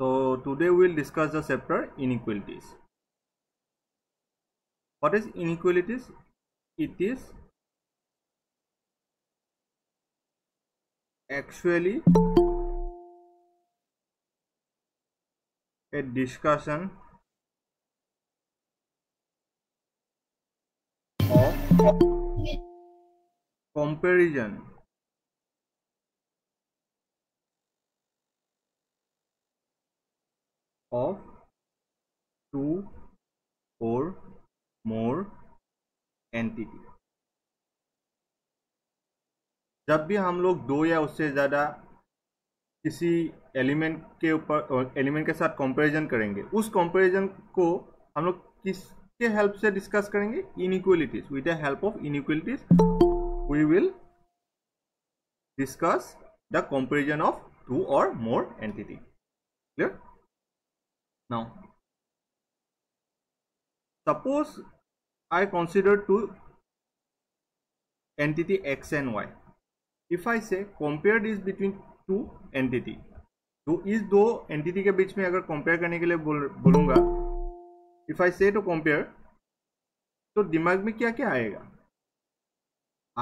So today we will discuss the chapter inequalities. What is inequalities? It is actually a discussion of comparison of two or more entity. जब भी हम लोग दो या उससे ज़्यादा किसी एलिमेंट के ऊपर एलिमेंट के साथ कंपैरिजन करेंगे, उस कंपैरिजन को हम लोग किसके हेल्प से डिस्कस करेंगे? Inequalities. With the help of inequalities we will discuss the comparison of two और more entity. Clear? Now suppose I consider two entity x and y. If I say compare this between two entity, तो इस दो entity के बीच में अगर compare करने के लिए बोलूँगा, if I say to compare, तो दिमाग में क्या क्या आएगा?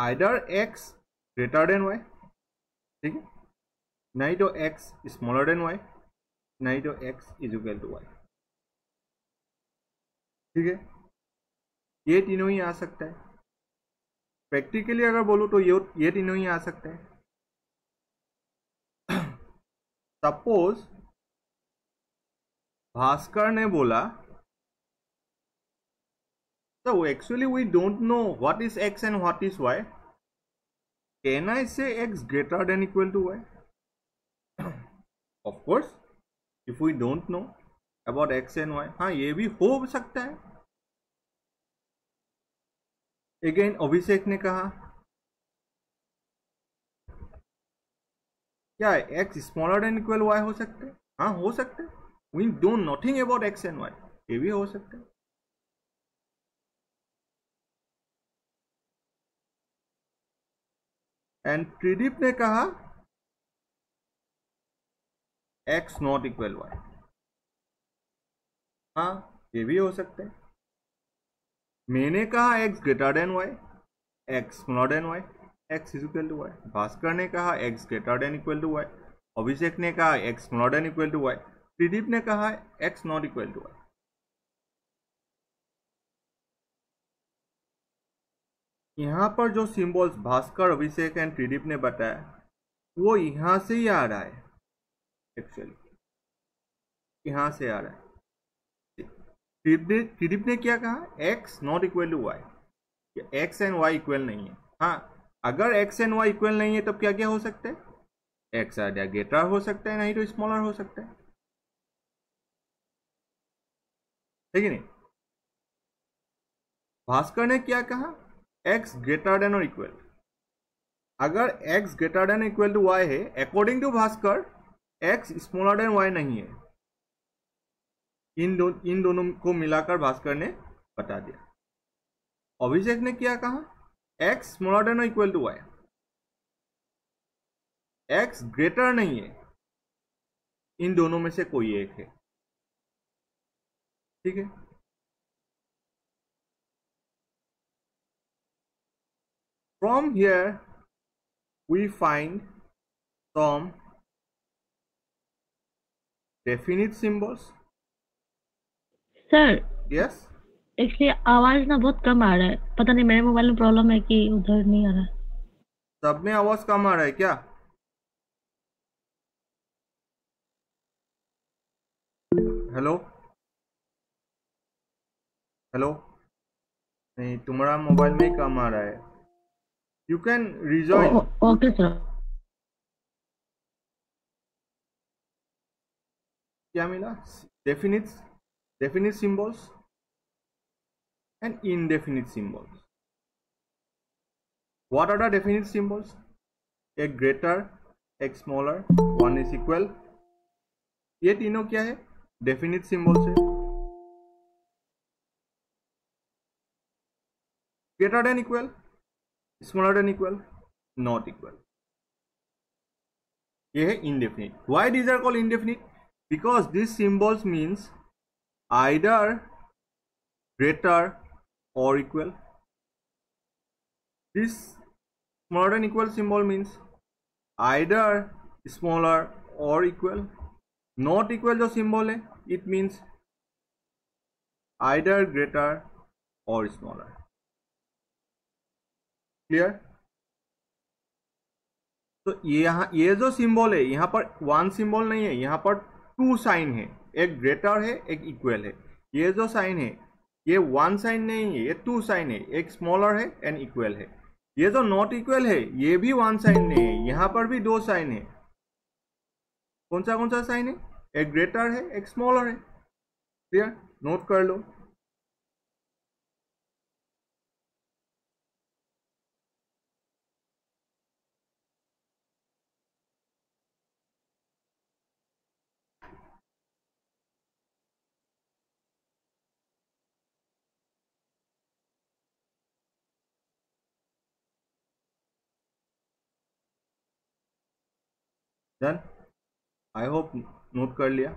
Either x greater than y, ठीक है? नहीं तो x smaller than y, नहीं तो x is equal to y, ठीक है? ये तीनों ही आ सकता है. प्रैक्टिकली अगर बोलूँ तो ये तीनों ही आ सकता है. सपोज भास्कर ने बोला, तो actually we don't know what is X and what is Y. Can I say X greater than equal to Y? Of course if we don't know about X and Y. हाँ, ये भी हो सकता है. Again अभिषेक ने कहा, क्या X smaller than equal Y हो सकता है? हाँ, हो सकता है. We don't know nothing about X and Y. ये भी हो सकता है. एंड त्रिदीप ने कहा एक्स नॉट इक्वल वाई. हाँ, ये भी हो सकता है. मैंने कहा x greater than y, x smaller than y, x is equal to Y. Bhaskar ने कहा x greater than equal to Y. Abhishek ने कहा x smaller than equal to Y. Tridip ने कहा x not equal to Y. यहाँ पर जो सिंबल्स भास्कर, अभिषेक एंड त्रिदीप ने बताया वो यहाँ से ही आ रहा है. एक्चुअली यहाँ से आ रहा है. त्रिदीप ने क्या कहा? x not equal to Y. x and y इक्वल नहीं है. हाँ, अगर x एंड y इक्वल नहीं है तब क्या क्या हो सकता है? x आधा ग्रेटर हो सकता है, नहीं तो स्मॉलर हो सकता है. ठीक है नहीं? भास्कर ने क्या कहा? x ग्रेटर देन और इक्वल. अगर x greater than equal to Y है, according to Bhaskar x smaller than Y नहीं है. इन दोनों को मिलाकर भास्कर ने बता दिया. अभिषेक ने क्या कहा? x स्मॉलर देन और equal to Y. x greater नहीं है. इन दोनों में से कोई एक है. ठीक है? From here we find some definite symbols. Sir, yes, actually आवाज ना बहुत कम आ रहा है. पता नहीं मेरे मोबाइल में प्रॉब्लम है कि उधर नहीं आ रहा. सब में आवाज कम आ रहा है क्या? हेलो हेलो, नहीं, तुम्हारा मोबाइल में ही कम आ रहा है. You can rejoin. Okay sir. क्या मिला? Definite symbols and indefinite symbols. What are the definite symbols? A greater, a smaller, one is equal. ये तीनों क्या है? Definite symbols है. Greater than equal, smaller than equal, not equal. ये है indefinite. Why these are called indefinite? because these symbols means either greater or equal. This smaller than equal symbol means either smaller or equal. Not equal जो symbol है, it means either greater or smaller. Clear? तो यहाँ ये जो symbol है यहाँ पर one symbol नहीं है, यहाँ पर टू साइन है, एक ग्रेटर है एक इक्वल है। ये जो साइन है ये वन साइन नहीं है, ये टू साइन है, एक स्मॉलर है एंड इक्वल है। ये जो नॉट इक्वल है ये भी वन साइन नहीं है, यहाँ पर भी दो साइन है। कौन सा साइन है? एक ग्रेटर है एक स्मॉलर है। क्लियर? नोट कर लो। Done? I hope नोट कर लिया।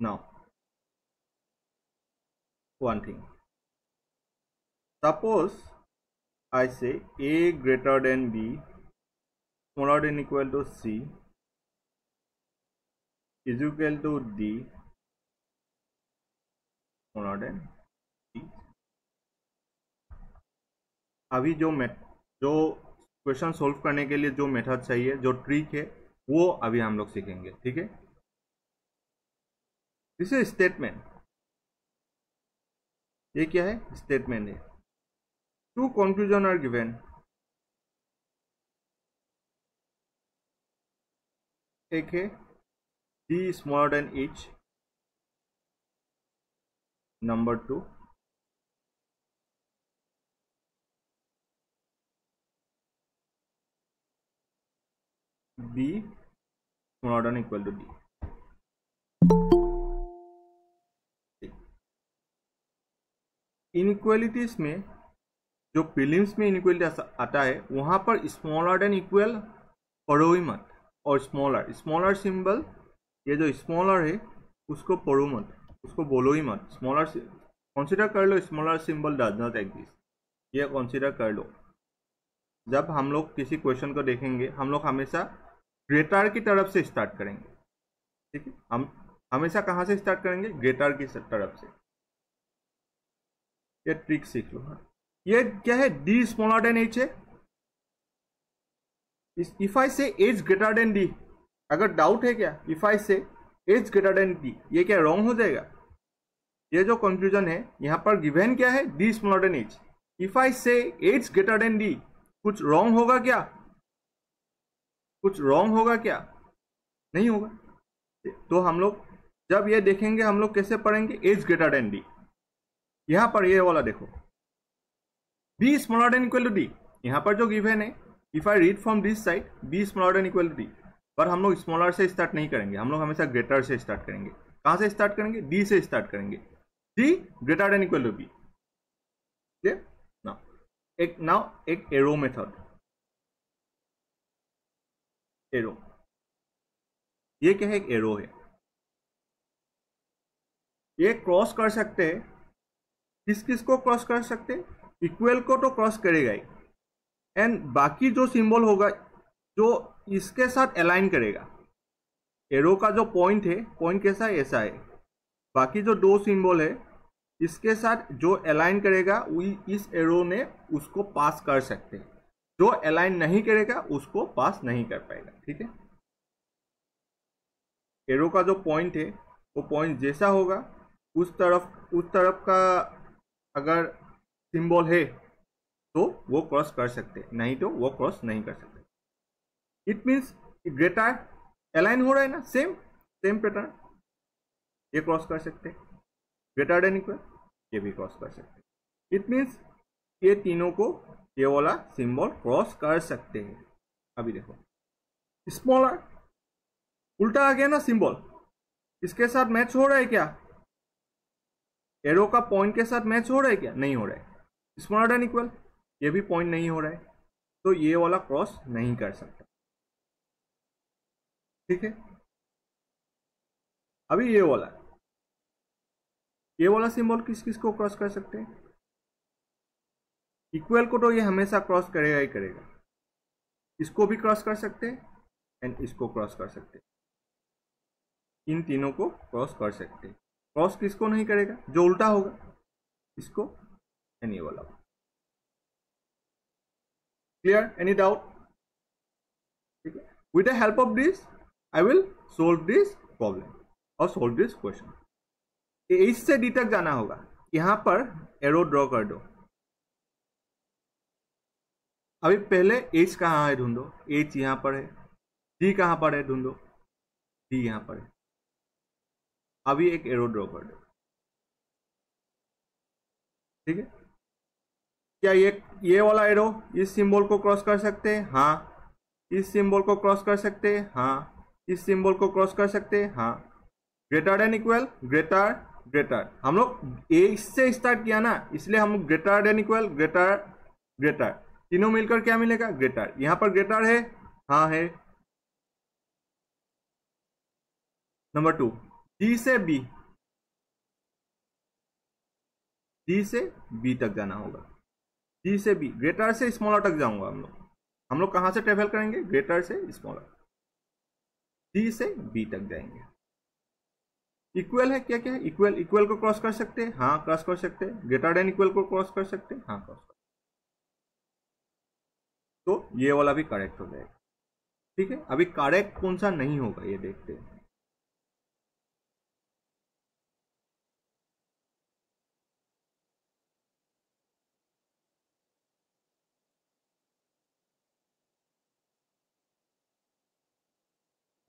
Now, one thing. Suppose I say A greater than B, smaller than equal to C, is equal to D, smaller than D. अभी जो क्वेश्चन सॉल्व करने के लिए जो मेथड चाहिए, जो ट्रिक है, वो अभी हम लोग सीखेंगे। ठीक है, दिस इज स्टेटमेंट। ये क्या है? स्टेटमेंट है। टू कंक्लूजन आर गिवन, एक है D smaller than each, number two B smaller than equal to D. Inequalities में जो प्रीलिम्स में इनइक्वलिटी आता है वहां पर स्मॉलर देन इक्वल पढ़ो ही मत, और स्मॉलर स्मॉलर सिंबल ये जो स्मॉलर है उसको पढ़ो मत, उसको बोलो ही मत। स्मॉलर कंसीडर कर लो, smaller symbol does not exist, ये कंसीडर कर लो। जब हम लोग किसी क्वेश्चन को देखेंगे हम लोग हमेशा ग्रेटर की तरफ से स्टार्ट करेंगे। ठीक है, हम हमेशा कहाँ से स्टार्ट करेंगे? ग्रेटर की तरफ से। ये ट्रिक सीख लो। ये क्या है? डी स्मॉलर देन एच है। If I say H greater than D, अगर डाउट है क्या? If I say H greater than D, ये क्या रॉन्ग हो जाएगा? ये जो कंफ्यूजन है, यहाँ पर गिवन क्या है? D smaller than H. If I say H greater than D, कुछ रॉन्ग होगा क्या? कुछ रॉन्ग होगा क्या? नहीं होगा। तो हम लोग जब ये देखेंगे हम लोग कैसे पढ़ेंगे? H greater than D. यहाँ पर ये वाला देखो, B smaller than equal to D. यहाँ पर जो गिवन है, if I read from this side, B smaller than equal to D, पर हम लोग स्मॉलर से स्टार्ट नहीं करेंगे, हम लोग हमेशा ग्रेटर से स्टार्ट करेंगे। कहाँ से स्टार्ट करेंगे? डी से स्टार्ट करेंगे। D greater than equal to B. ठीक, एक नाउ एक एरो मेथड। एरो ये क्या है? एक एरो है, ये क्रॉस कर सकते हैं। किस किस को क्रॉस कर सकते हैं? इक्वल को तो क्रॉस करेगा ही, एंड बाकी जो सिंबल होगा जो इसके साथ अलाइन करेगा। एरो का जो पॉइंट है, पॉइंट कैसा है? ऐसा है। बाकी जो दो सिंबल है इसके साथ जो अलाइन करेगा इस एरो ने उसको पास कर सकते हैं, जो अलाइन नहीं करेगा उसको पास नहीं कर पाएगा। ठीक है, एरो का जो पॉइंट है वो पॉइंट जैसा होगा उस तरफ का अगर सिंबल है तो वो क्रॉस कर सकते हैं, नहीं तो वो क्रॉस नहीं कर सकते। इट मीन्स ग्रेटर अलाइन हो रहा है ना, सेम पैटर्न, ये क्रॉस कर सकते हैं। ग्रेटर देन इक्वल ये भी क्रॉस कर सकते हैं। इट मीन्स ये तीनों को, ये वाला सिंबल क्रॉस कर सकते हैं। अभी देखो स्मॉलर उल्टा आ गया ना सिंबल, इसके साथ मैच हो रहा है क्या? एरो का पॉइंट के साथ मैच हो रहा है क्या? नहीं हो रहा है। स्मॉलर देन इक्वल ये भी पॉइंट नहीं हो रहा है, तो ये वाला क्रॉस नहीं कर सकता। ठीक है। अभी ये वाला सिंबल किस किस को क्रॉस कर सकते हैं? इक्वल को तो ये हमेशा क्रॉस करेगा ही करेगा, इसको भी क्रॉस कर सकते हैं एंड इसको क्रॉस कर सकते हैं, इन तीनों को क्रॉस कर सकते हैं। क्रॉस किसको नहीं करेगा? जो उल्टा होगा इसको एंड ये वाला। क्लियर? Any doubt? ठीक है। With the help of this I will solve this problem और सोल्व दिस क्वेश्चन। ए से डी तक जाना होगा, यहाँ पर एरो ड्रॉ कर दो। अभी पहले एच कहाँ है ढूंढो, एच यहाँ पर है। डी कहाँ पर है ढूंढो, डी यहाँ पर है। अभी एक एरो ड्रॉ कर दो। ठीक है। क्या ये वाला एरो इस सिंबल को क्रॉस कर सकते हैं? हाँ। इस सिंबल को क्रॉस कर सकते हैं? हाँ। इस सिंबल को क्रॉस कर सकते हैं? हाँ। Greater than equal, greater greater. हम लोग एच से स्टार्ट किया ना, इसलिए हम greater than equal, greater greater, तीनों मिलकर क्या मिलेगा? ग्रेटर। यहां पर ग्रेटर है, हाँ है। नंबर टू, डी से बी, डी से बी तक जाना होगा। डी से बी, ग्रेटर से स्मॉलर तक जाऊंगा। हम लोग कहां से ट्रेवल करेंगे? ग्रेटर से स्मॉलर, डी से बी तक जाएंगे। इक्वल है, क्या क्या है? इक्वल, इक्वल को क्रॉस कर सकते हैं? हाँ क्रॉस कर सकते हैं। ग्रेटर देन इक्वल को क्रॉस कर सकते हैं? हाँ क्रॉस कर सकते हैं। तो ये वाला भी करेक्ट हो जाएगा। ठीक है। अभी करेक्ट कौन सा नहीं होगा ये देखते हैं।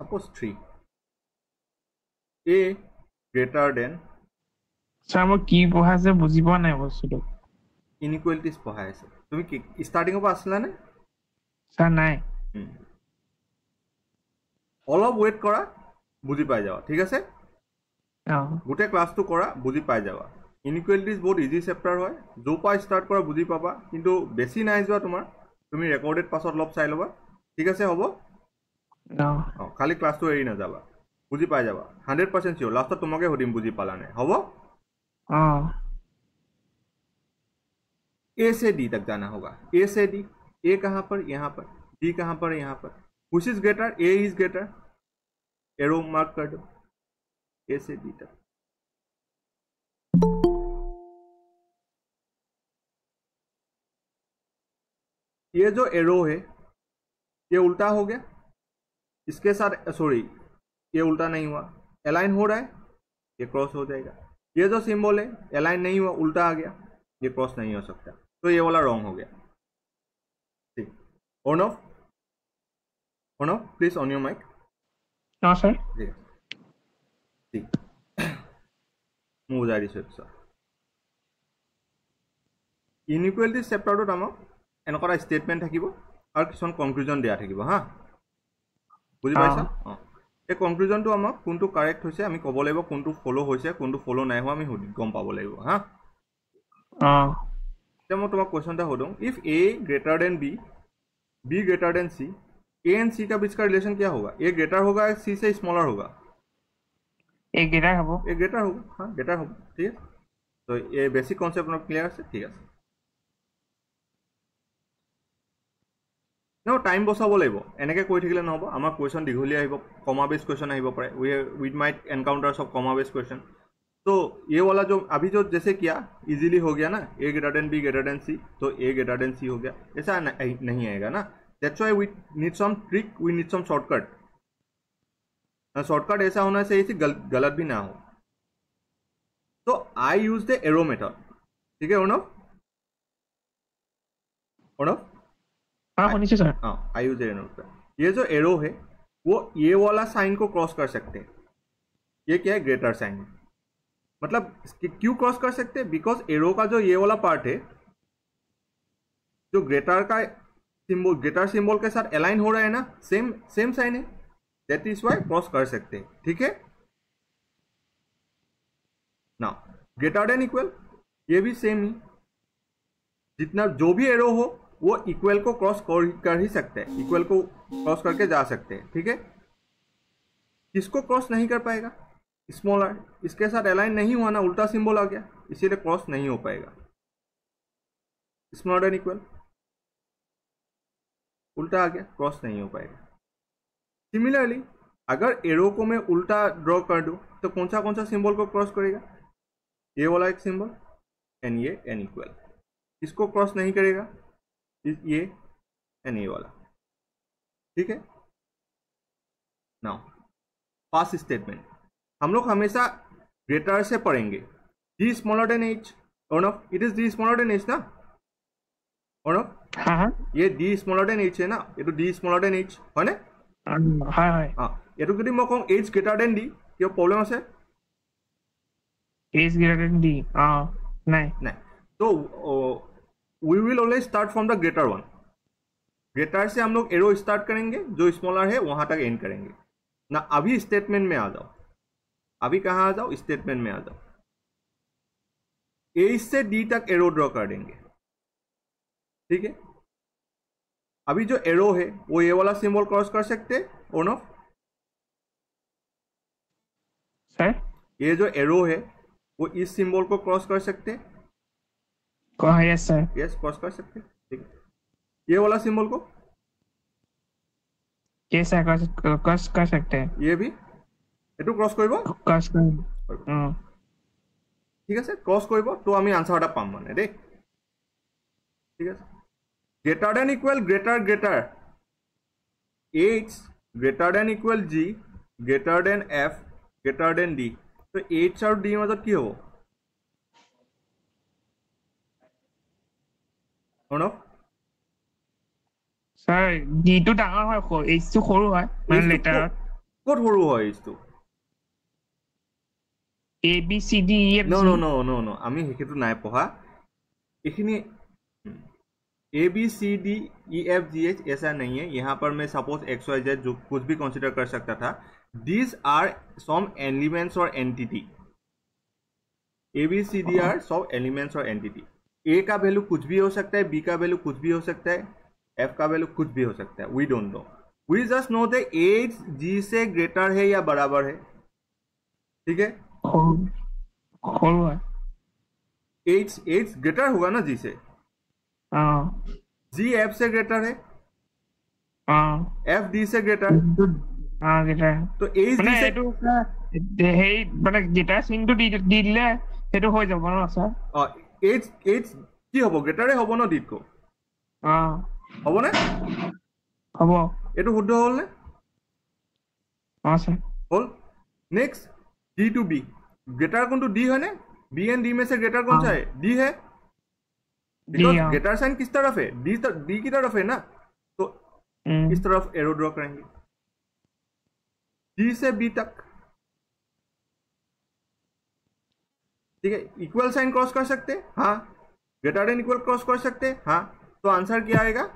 सपोज 3 ए ग्रेटर देन सामो की पहा से बुझिबा नै बसलो इनइक्वालिटीज पहा है सर। তুমি কি স্টার্টিং অফ আসলা না স্যার? নাই, অলপ ওয়েট করা বুঝি পাই যাবা। ঠিক আছে, গোটে ক্লাসটো করা বুঝি পাই যাবা। ইনইকুয়ালিটিজ বহুত ইজি চ্যাপ্টার হয়, যো পা স্টার্ট করা বুঝি পাবা, কিন্তু বেশি নাই যোৱা তোমাৰ। তুমি রেকর্ডেড পাছত অলপ চাই লবা। ঠিক আছে, হ'ব খালি ক্লাসটো এৰি না যাবা, বুঝি পাই যাবা 100% সিওর। লাস্টত তোমাকে হদিম বুঝি পালা নাই, হ'ব। ए से डी तक जाना होगा। ए से डी, ए कहाँ पर? यहाँ पर। डी कहाँ पर? यहाँ पर। Which is greater? A is greater. Arrow mark कर दो ए से डी तक। ये जो एरो है ये उल्टा हो गया इसके साथ, सॉरी ये उल्टा नहीं हुआ, अलाइन हो रहा है, ये क्रॉस हो जाएगा। ये जो सिंबल है अलाइन नहीं हुआ, उल्टा आ गया, ये क्रॉस नहीं हो सकता, तो ये वाला रॉन्ग हो गया। ठीक। On off please, on your mic. हाँ सर। ठीक। मुझारी से सर इनइक्वालिटी चैप्टरটোत आमक एनकरा स्टेटमेंट থাকিব আর কিছন কনক্লুজন দেয়া থাকিব। হ্যাঁ বুঝি পাইছা? এই কনক্লুজনটো আমক কোনটো কারেক্ট হইছে আমি কব লাগিব, কোনটো ফলো হইছে কোনটো ফলো নাই হোৱা আমি গম পাব লাগিব। হ্যাঁ। मैं तुम्हारा क्वेश्चन था होता हूँ, if A greater than B, B greater than C, A and C का बीच का रिलेशन क्या होगा? ए ग्रेटर होगा या सी से स्मॉलर होगा? ए ग्रेटर होगा। ए ग्रेटर होगा, हाँ ग्रेटर होगा। ठीक है, तो ये बेसिक कॉन्सेप्ट नॉट क्लियर है। ठीक है, नो टाइम बसाब लगे एनेक कै थकिले नहब। आम क्वेश्चन दीघलिया कमा बेस क्वेश्चन आहिब पड़े, वी माइट एनकाउंटर सब कमा बेस क्वेश्चन। तो ये वाला जो अभी जो जैसे किया इजीली हो गया ना, A greater than B greater than C, तो ए ग्रेटर देन सी हो गया, ऐसा नहीं आएगा ना। That's why we need some trick, we need some shortcut. Shortcut ऐसा होना चाहिए कि गलत भी ना हो। तो I use the arrow method. ठीक है, I use the arrow method. ये जो एरो है वो ये वाला साइन को क्रॉस कर सकते हैं। ये क्या है? Greater sign. मतलब क्यों क्रॉस कर सकते हैं? बिकॉज एरो का जो ये वाला पार्ट है जो ग्रेटर का सिंबल, ग्रेटर सिंबल के साथ अलाइन हो रहा है ना, सेम साइन है, दैट इज व्हाई क्रॉस कर सकते हैं। ठीक है ना। ग्रेटर देन इक्वल ये भी सेम ही, जितना जो भी एरो हो वो इक्वल को क्रॉस कर ही सकते हैं, इक्वल को क्रॉस करके जा सकते हैं। ठीक है, इसको क्रॉस नहीं कर पाएगा, स्मॉल आर इसके साथ अलाइन नहीं हुआ ना, उल्टा सिंबल आ गया, इसीलिए क्रॉस नहीं हो पाएगा। स्मॉल आर एन इक्वल उल्टा आ गया, क्रॉस नहीं हो पाएगा। सिमिलरली अगर एरो को मैं उल्टा ड्रॉ कर दूं तो कौन सा सिंबल को क्रॉस करेगा, ये वाला एक सिंबल एन, ये एन इक्वल, इसको क्रॉस नहीं करेगा, ये एन ए वाला, ठीक है। नाउ पास्ट स्टेटमेंट हम लोग हमेशा ग्रेटर से पढ़ेंगे, G smaller than H, one of it is D smaller than H ना, वन ऑफ, हाँ ये डी स्मॉलर देन एच है ना, ये तो डी स्मॉलर देन एच है ना, हाँ हाँ ये तो यदि मैं कहूँ एच ग्रेटर देन डी, क्या प्रॉब्लम है? एच ग्रेटर देन डी नहीं नहीं, तो we will always start from the greater one, greater से हम लोग एरो स्टार्ट करेंगे, जो स्मॉलर है वहां तक एंड करेंगे ना। अभी स्टेटमेंट में आ जाओ, अभी कहाँ आ जाओ, स्टेटमेंट में आ जाओ, ए से डी तक एरो ड्रॉ कर देंगे, ठीक है। अभी जो एरो है वो ये वाला सिंबल क्रॉस कर सकते हैं ऑन ऑफ सर, ये जो एरो है वो इस सिंबल को क्रॉस कर सकते हैं, यस सर, यस क्रॉस कर सकते हैं, ठीक है। ये वाला सिंबल को कैसे क्रॉस कर सकते हैं, ये भी एटू क्रॉस करबो, क्रॉस कर, हां ठीक है सर, क्रॉस करबो तो আমি आंसरটা পাম মানে দেখ, ঠিক আছে। Greater than equal greater greater x greater than equal g greater than f greater than d, তো h আর d এর মধ্যে কি হবে, কোন অফ सर d तो ডাঙৰ হয় h তো সৰু হয় মানে লেটার কত সৰু হয় h তো a b c d e f, no no no no no আমি হেকেটো নাই পঢ়া এখিনি, a b c d e f g h ऐसा नहीं है। यहां पर मैं सपोज x y z जो कुछ भी कंसीडर कर सकता था, दीस आर सम एलिमेंट्स और entity, a b c d are some elements और एंटिटी, a का वैल्यू कुछ भी हो सकता है, b का वैल्यू कुछ भी हो सकता है, f का वैल्यू कुछ भी हो सकता है, we don't know, we just know the H G से ग्रेटर है या बराबर है, ठीक है। एच एच ग्रेटर होगा ना जी से, जी f से ग्रेटर है, f d से ग्रेटर, तो एच जी से ग्रेटर सिंग टू डी दिले हेतु हो जाबो ना सर, एच एच की होबो ग्रेटर होबो ना डी को, হ'ব নে, হ'ব এটো শুদ্ধ হ'ল নে, हां सर হ'ল। Next d to b greater कोन टू d है ना, b एंड d में से ग्रेटर कौन सा है, d है, बिकॉज़ ग्रेटर साइन किस तरफ है, d तो d की तरफ है ना, तो इस तरफ एरो ड्रा करेंगे d से b तक, ठीक है। इक्वल साइन क्रॉस कर सकते हैं, हां ग्रेटर देन इक्वल क्रॉस कर सकते हैं, हां, तो आंसर क्या आएगा,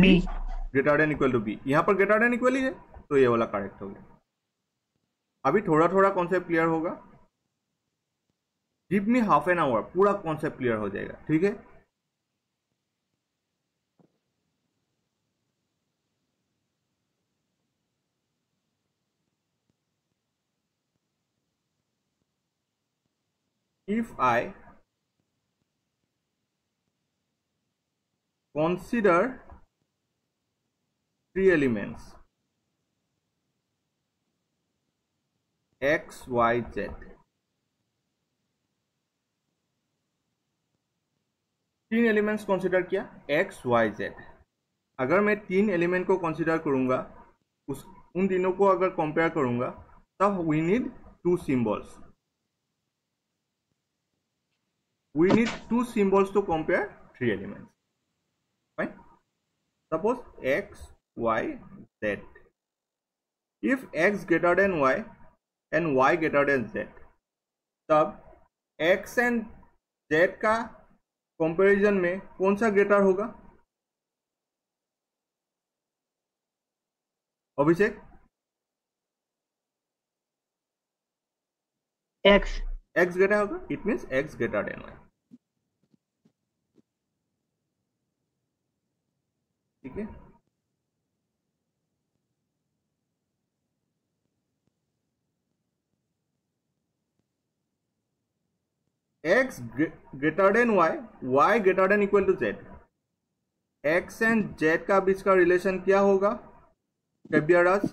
B greater than equal to B, यहां पर ग्रेटर देन इक्वल ही है, तो ये वाला करेक्ट हो गया। अभी थोड़ा थोड़ा कॉन्सेप्ट क्लियर होगा, give me half an hour, पूरा कॉन्सेप्ट क्लियर हो जाएगा, ठीक है। If I consider three elements x, y, z, तीन एलिमेंट्स कंसिडर किया x, y, z, अगर मैं तीन एलिमेंट को कंसिडर करूंगा, उस उन तीनों को अगर कंपेयर करूंगा, तब we need two symbols, we need two symbols to compare three elements. Suppose x, y, z. If x greater than y and y greater than z, तब x and z का कंपैरिजन में कौन सा greater होगा? Abhishek? x. x greater होगा? It means x greater than y. ठीक है, x greater than y, y greater than equal to z, x and z का बीच का रिलेशन क्या होगा कब्यराज?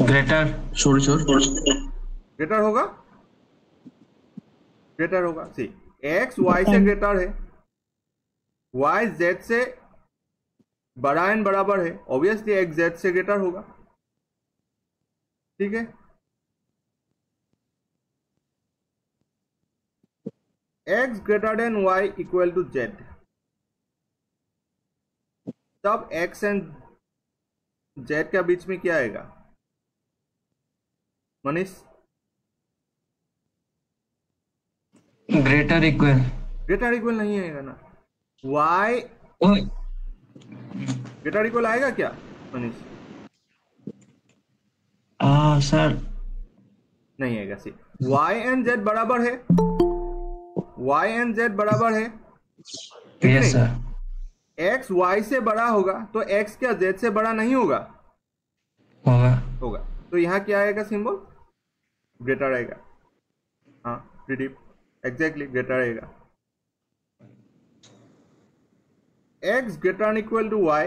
ग्रेटर ग्रेटर होगा, ग्रेटर होगा। सी x y से ग्रेटर है, y z से बड़ा एंड बराबर है, ऑब्वियसली x z से ग्रेटर होगा। ठीक है, x greater than y equal to z, तब x एंड z के बीच में क्या आएगा Manish? Greater equal, greater equal नहीं आएगा ना, y ग्रेटर इक्वल आएगा क्या मनीष? सर नहीं आएगा। सी y एंड z बराबर है, y एंड z बराबर है, ठीक है सर। x y से बड़ा होगा तो x क्या z से बड़ा नहीं होगा? होगा। तो यहाँ क्या आएगा सिंबल? ग्रेटर आएगा। हाँ प्रदीप एग्जैक्टली ग्रेटर आएगा। x greater equal to y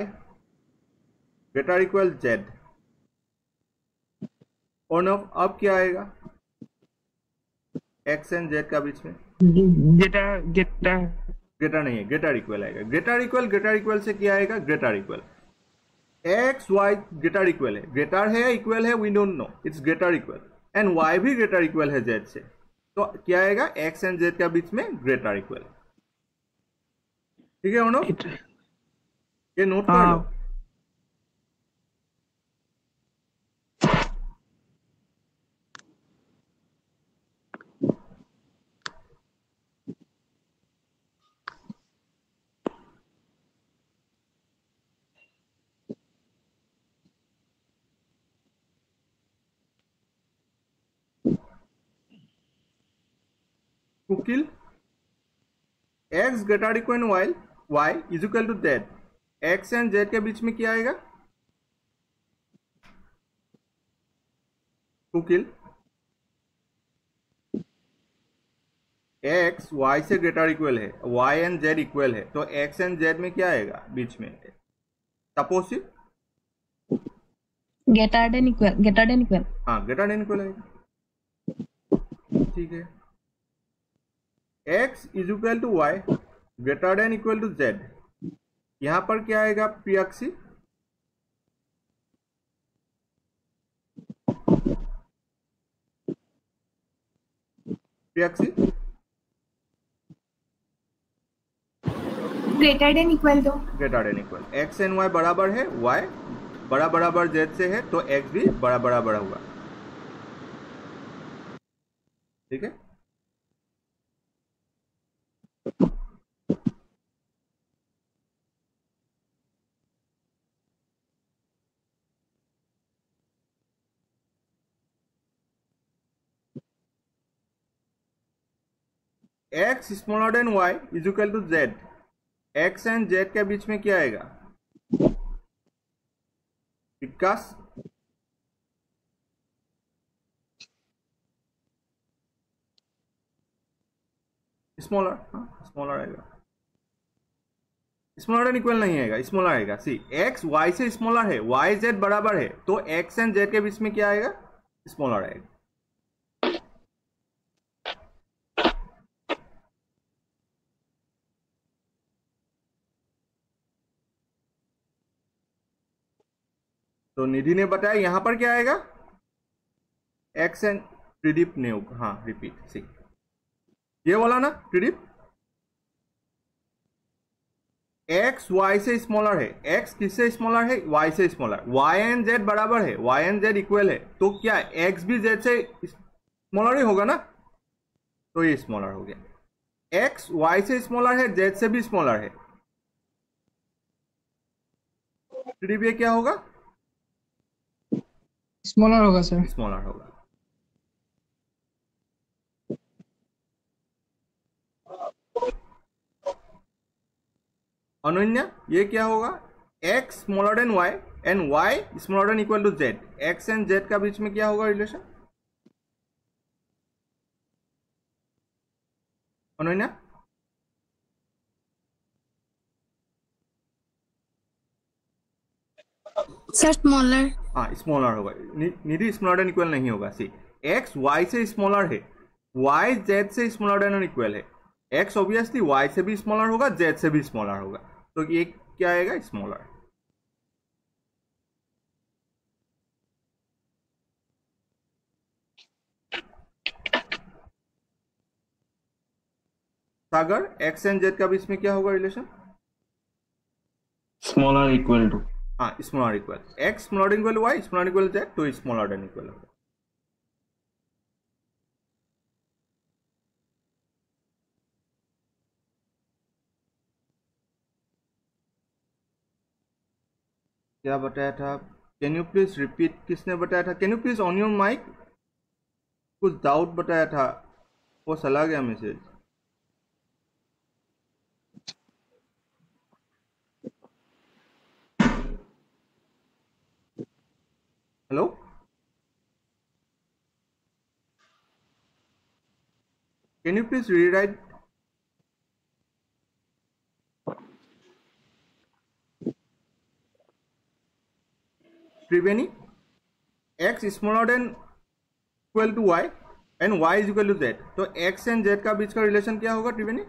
greater equal z, और अब क्या आएगा x एंड z का बीच में? ग्रेटर ग्रेटर नहीं है, ग्रेटर इक्वल आएगा। ग्रेटर इक्वल से क्या आएगा? Greater equal x y greater equal है, ग्रेटर है इक्वल है we don't know, it's greater equal, and y भी ग्रेटर इक्वल है z से, तो क्या आएगा x एंड z का बीच में? Greater equal. ठीक है उनो, ये नोट कर लो। Kukil, x greater equal y is equal to z, x and z के बीच में क्या आएगा कुकिल? x y से ग्रेटर इक्वल है, y एंड z इक्वल है, तो x एंड z में क्या आएगा बीच में? तपोसी ग्रेटर देन इक्वल, हाँ ग्रेटर देन इक्वल आएगा। ठीक है, x is equal to y greater than equal to z, यहाँ पर क्या आएगा Priyakshi? Priyakshi greater than equal x and y बराबर है, y बड़ा बराबर z से है, तो x भी बड़ा बराबर होगा। ठीक है, x smaller than y is equal to z, x and z के बीच में क्या आएगा विकास? स्मॉलर, हाँ स्मॉलर आएगा, स्मॉलर एंड इक्वल नहीं आएगा, स्मॉलर आएगा। सी x y से स्मॉलर है, y z बराबर है, तो x एंड z के बीच में क्या आएगा? स्मॉलर आएगा। तो निधि ने बताया यहाँ पर क्या आएगा x एंड प्रदीप ने, हाँ रिपीट सी ये वाला ना प्रदीप, x y से स्मॉलर है, x किससे स्मॉलर है? y से स्मॉलर, y एंड z बराबर है, y एंड z इक्वल है, तो क्या x भी z से स्मॉलर ही होगा ना, तो ये स्मॉलर हो गया। x y से स्मॉलर है, z से भी स्मॉलर है, प्रदीप ये क्या होगा? स्मॉलर होगा सर, स्मॉलर होगा। अनन्या ये क्या होगा? x smaller than y and y is more than equal to z। x and z का बीच में क्या होगा रिलेशन अनन्या? सर स्मॉलर, हाँ स्मॉलर होगा, निधि स्मॉलर देन इक्वल नहीं होगा। सी x y से स्मॉलर है, y z से स्मॉलर देन इक्वल है। x ऑब्वियसली y से भी स्मॉलर होगा, z से भी स्मॉलर होगा, तो ये क्या आएगा smaller. Sagar x and z का बीच में क्या होगा रिलेशन स्मॉलर इक्वल टू, हाँ smaller equal x smaller equal y smaller equal z, तो स्मॉलर देन इक्वल होगा। क्या बताया था, कैन यू प्लीज रिपीट, किसने बताया था, can you please on your mic, कुछ डाउट बताया था वो चला गया message. Hello can you please rewrite. Triveni x smaller than equal to y and y is equal to z, तो x एंड z का बीच का रिलेशन क्या होगा Triveni?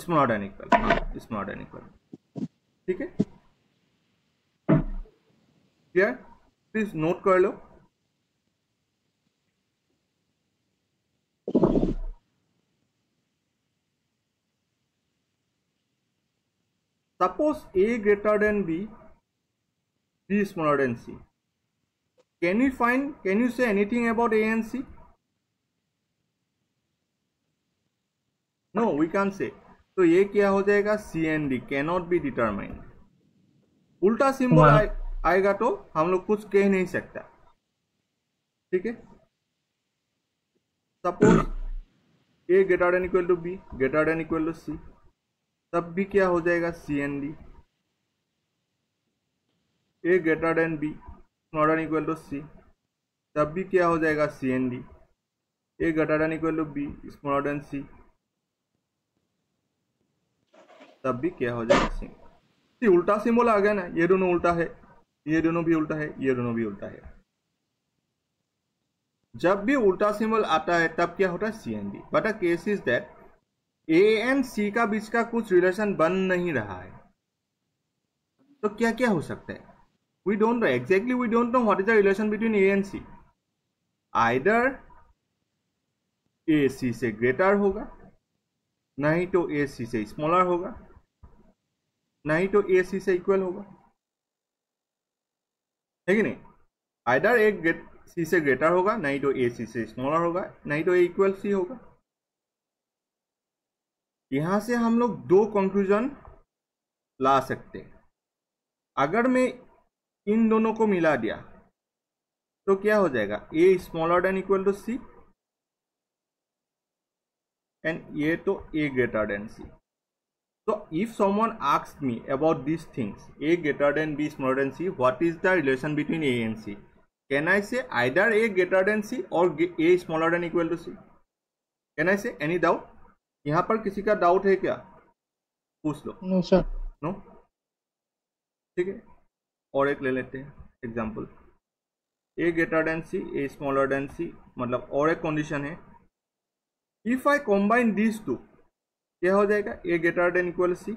Smaller than equal, smaller than equal, ठीक है क्लियर, प्लीज नोट कर लो। Suppose A greater than B, B smaller than C. Can you say anything about A and C? No, we can't say. तो ये क्या हो जाएगा C and D, cannot be determined. उल्टा symbol आएगा तो हम लोग कुछ कह नहीं सकता, ठीक है। Suppose A greater than equal to B, greater than equal to C. तब भी क्या हो जाएगा C N D, A greater than B smaller than equal to C, तब भी क्या हो जाएगा C N D, A greater than equal to B smaller than C, तब भी क्या हो जाएगा सी। उल्टा सिंबल आ गया ना, ये दोनों उल्टा है, ये दोनों भी उल्टा है, ये दोनों भी उल्टा है। जब भी उल्टा सिंबल आता है तब क्या होता है C N D. But a case is that A and C का बीच का कुछ रिलेशन बन नहीं रहा है, तो क्या क्या हो सकता है? We don't know exactly, we don't know what is the relation between A and C. Either A C से ग्रेटर होगा, नहीं तो ए सी से स्मॉलर होगा, नहीं तो ए सी से इक्वल होगा, है कि नहीं? आइदर ए सी से ग्रेटर होगा, नहीं तो ए सी से स्मॉलर होगा, नहीं तो ए इक्वल सी होगा। यहां से हम लोग दो कंक्लूजन ला सकते हैं। अगर मैं इन दोनों को मिला दिया तो क्या हो जाएगा, A smaller than equal to C and ये तो ए ग्रेटर देन सी। तो if someone asks me about this things, A greater than B smaller than C, what is the relation between A and C, can I say either A greater than C और A smaller than equal to C, can I say? Any doubt यहाँ पर, किसी का doubt है क्या? पूछ लो। No sir, no, ठीक है। और एक ले लेते हैं example, A greater than C A smaller than C, मतलब और एक कंडीशन है, if I combine this two क्या हो जाएगा, A greater than equal C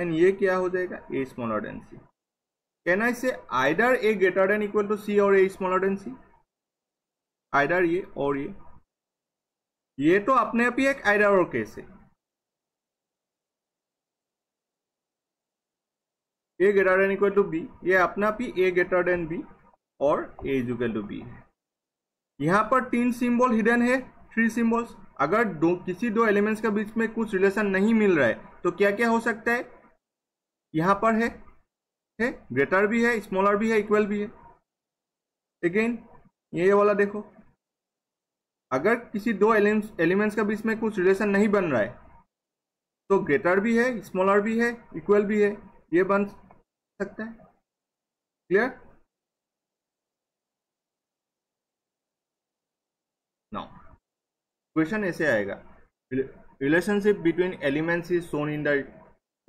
and ये क्या हो जाएगा A smaller than C, can I say either A greater than equal to C और A smaller than C, either ये और ये। ये तो अपने आप ही एक आइडर और केस है, A greater than equal to B, ये अपना आप ही ए ग्रेटर देन बी और A is equal to B है। यहाँ पर तीन सिंबल हिडन है, थ्री सिंबल्स। अगर दो किसी दो एलिमेंट्स के बीच में कुछ रिलेशन नहीं मिल रहा है तो क्या क्या हो सकता है? यहाँ पर है ग्रेटर भी है, स्मॉलर भी है, इक्वल भी है। अगेन ये वाला देखो, अगर किसी दो एलिमेंट्स के बीच में कुछ रिलेशन नहीं बन रहा है तो ग्रेटर भी है, स्मॉलर भी है, इक्वल भी है, ये बन सकता है। Clear now? क्वेश्चन ऐसे आएगा, relationship between elements is shown in the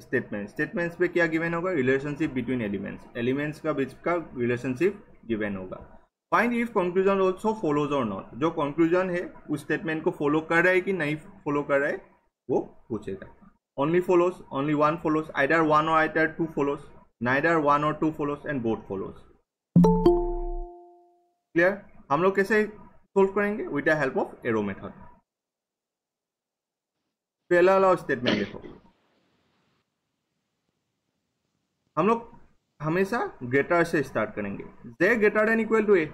statement. Statements पे क्या गिवन होगा? रिलेशनशिप बिटवीन एलिमेंट्स, एलिमेंट्स का बीच का रिलेशनशिप गिवन होगा। Find if conclusion also follows और नॉट, जो कंक्लूजन है उस स्टेटमेंट को फॉलो कर रहा है कि नहीं फॉलो कर रहा है वो पूछेगा। Only follows, only one follows, either one और either two follows, neither one और two follows and both follows. Clear? हम लोग कैसे सोल्व करेंगे? With the help of arrow method. पहला वाला स्टेटमेंट देखो, हम लोग हमेशा ग्रेटर से स्टार्ट करेंगे। J greater than equal to A,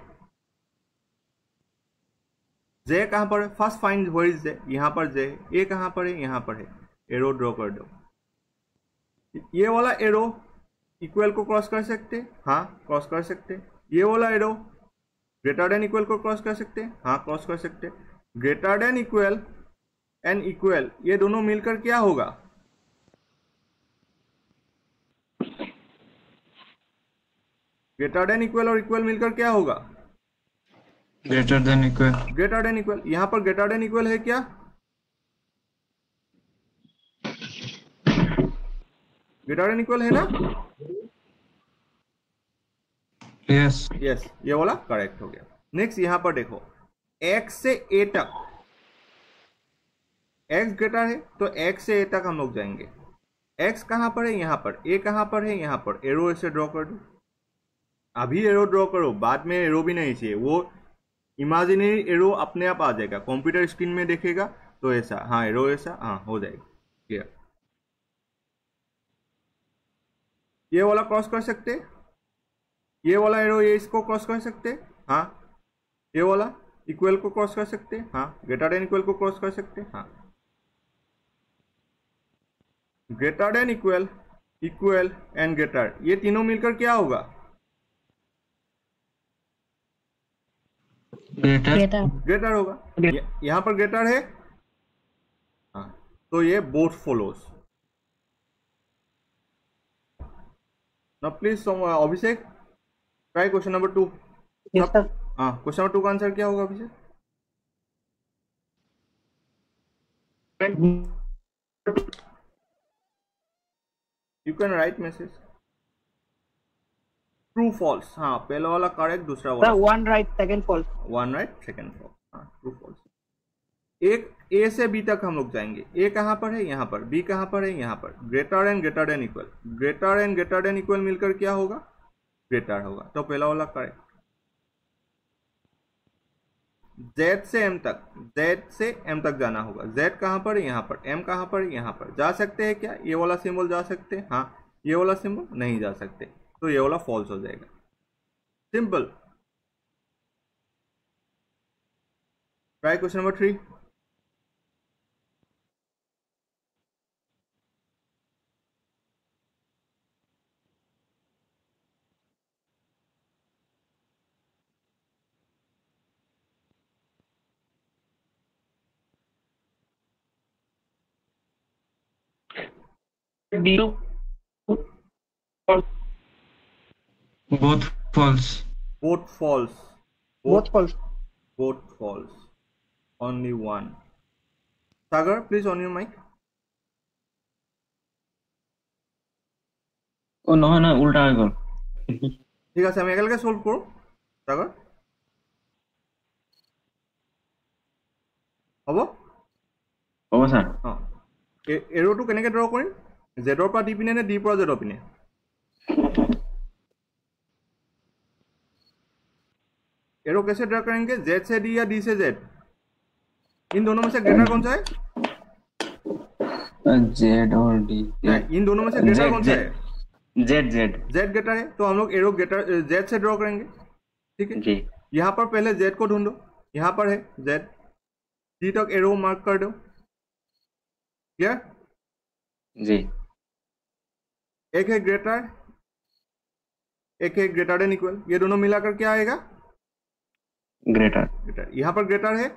J कहां पर है? First find where is J, यहां पर जे, ए कहां पर है? यहां पर है। एरो ड्रॉ कर दो। ये वाला एरो इक्वल को क्रॉस कर सकते? हाँ क्रॉस कर सकते। ये वाला एरो ग्रेटर देन इक्वल को क्रॉस कर सकते? हाँ क्रॉस कर सकते। Greater than equal and equal ये दोनों मिलकर क्या होगा? ग्रेटर देन इक्वल और इक्वल मिलकर क्या होगा? Greater than equal. Greater than equal, यहाँ पर ग्रेटर देन इक्वल है क्या? ग्रेटर देन इक्वल है ना? यस यस, ये वाला करेक्ट हो गया। नेक्स्ट यहाँ पर देखो, x से a तक, x ग्रेटर है तो x से a तक हम लोग जाएंगे। x कहाँ पर है? यहाँ पर। a कहाँ पर है? यहाँ पर। एरो से ड्रॉ कर दो। अभी एरो ड्रॉ करो, बाद में एरो भी नहीं चाहिए, वो इमेजिनरी एरो अपने आप आ जाएगा, कंप्यूटर स्क्रीन में देखेगा तो ऐसा, हाँ एरो ऐसा, हाँ हो जाएगा। क्लियर? ये वाला क्रॉस कर सकते? ये वाला एरो ये इसको क्रॉस कर सकते? हाँ। ये वाला इक्वल को क्रॉस कर सकते? हाँ। ग्रेटर देन इक्वल को क्रॉस कर सकते? हाँ। Greater than equal, equal and greater, ये तीनों मिलकर क्या होगा? ग्रेटर, ग्रेटर होगा। यहाँ पर ग्रेटर है, हाँ, तो ये both follows. Now please Abhishek try question number 2। हाँ, क्वेश्चन नंबर 2 का आंसर क्या होगा Abhishek? You can write message true false. हाँ, पहला वाला करेक्ट, दूसरा वाला one right second false, one right second false. हाँ, ट्रू फॉल्स। एक ए से बी तक हम लोग जाएंगे। ए कहाँ पर है? यहाँ पर। बी कहाँ पर है? यहाँ पर। Greater and greater than equal, greater and greater than equal मिलकर क्या होगा? ग्रेटर होगा, तो पहला वाला करेक्ट। जेड से एम तक, जेड से एम तक जाना होगा। जेड कहाँ पर है? यहाँ पर। एम कहाँ पर है? यहाँ पर। जा सकते हैं क्या? ये वाला सिंबल जा सकते हैं? हाँ। ये वाला सिंबल नहीं जा सकते, तो ये वाला फॉल्स हो जाएगा। Simple. Try question number 3। Both false. Both false. Both false. Both false. Only one. Sagar, please on your mic. Oh no, है ना उल्टा आएगा। ठीक है, समय निकाल के सोल्व करो सागर। अब अब सर, हाँ एरो टू कनेक्ट ड्रॉ करें। जेडर पर डी पिने ने डी पर जेडर पिने? एरो कैसे ड्रा करेंगे? जेड से डी या डी से जेड, इन दोनों में से ग्रेटर कौन सा है? जेड और डी। इन दोनों में से ग्रेटर कौन सा है? जेड। जेड, जेड ग्रेटर है, तो हम लोग एरो ग्रेटर जेड से ड्रॉ करेंगे। ठीक है जी। यहाँ पर पहले जेड को ढूंढो, यहाँ पर है जेड। डी तक एरो मार्क कर दो। क्लियर जी। एक है ग्रेटर, एक है ग्रेटर देन इक्वल, ये दोनों मिलाकर क्या आएगा? ग्रेटर। ग्रेटर, यहाँ पर ग्रेटर है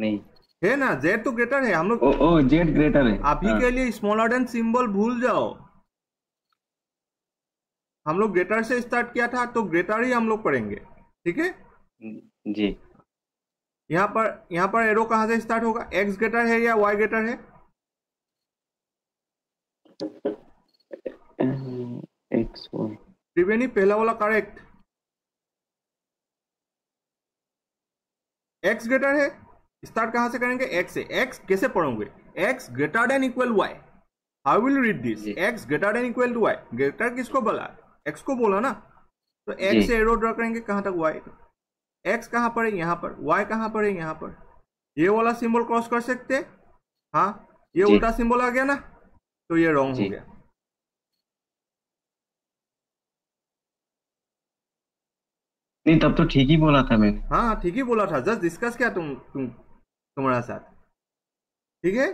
नहीं है ना, जेड तो ग्रेटर है, हम लोग जेड ग्रेटर है आप ही के लिए स्मॉल ऑर्डन सिंबल भूल जाओ। हम लोग ग्रेटर से स्टार्ट किया था तो ग्रेटर ही हम लोग पढ़ेंगे, ठीक है जी। यहाँ पर एरो कहाँ से स्टार्ट होगा, एक्स ग्रेटर है या वाई ग्रेटर है? एक्स वाई त्रिवेणी पहला वाला करेक्ट, एक्स ग्रेटर है। स्टार्ट कहां से करेंगे, एक्स से। एक्स कैसे पढ़ोगे, X greater than equal Y. How will read this, X greater than equal to Y. Greater किसको बोला, एक्स को बोला ना, तो एक्स से एरो ड्रा करेंगे कहां तक, वाई। एक्स कहां पर है, यहाँ पर। वाई कहां पर है, यहाँ पर। ये वाला सिंबल क्रॉस कर सकते हैं, हाँ ये उल्टा सिंबल आ गया ना, तो ये रॉन्ग हो गया। नहीं तब तो ठीक ही बोला था मैंने, हाँ ठीक ही बोला था, जस्ट डिस्कस किया तुम्हारा साथ, ठीक है।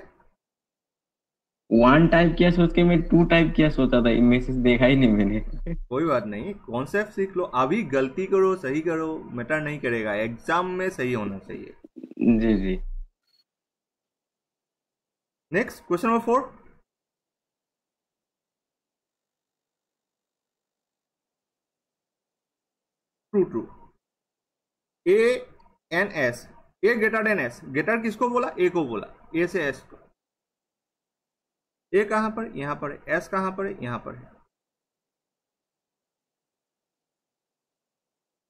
वन टाइप किया सोच के मैं टू टाइप किया सोचा था, मैसेज देखा ही नहीं मैंने। कोई बात नहीं, कॉन्सेप्ट सीख लो। अभी गलती करो सही करो मैटर नहीं करेगा, एग्जाम में सही होना चाहिए। जी जी, next question number 4। True true A and S, A greater than S. Greater किसको बोला, ए को बोला, ए से एस को। ए कहां पर, यहां पर है। एस कहां पर है, यहां पर है।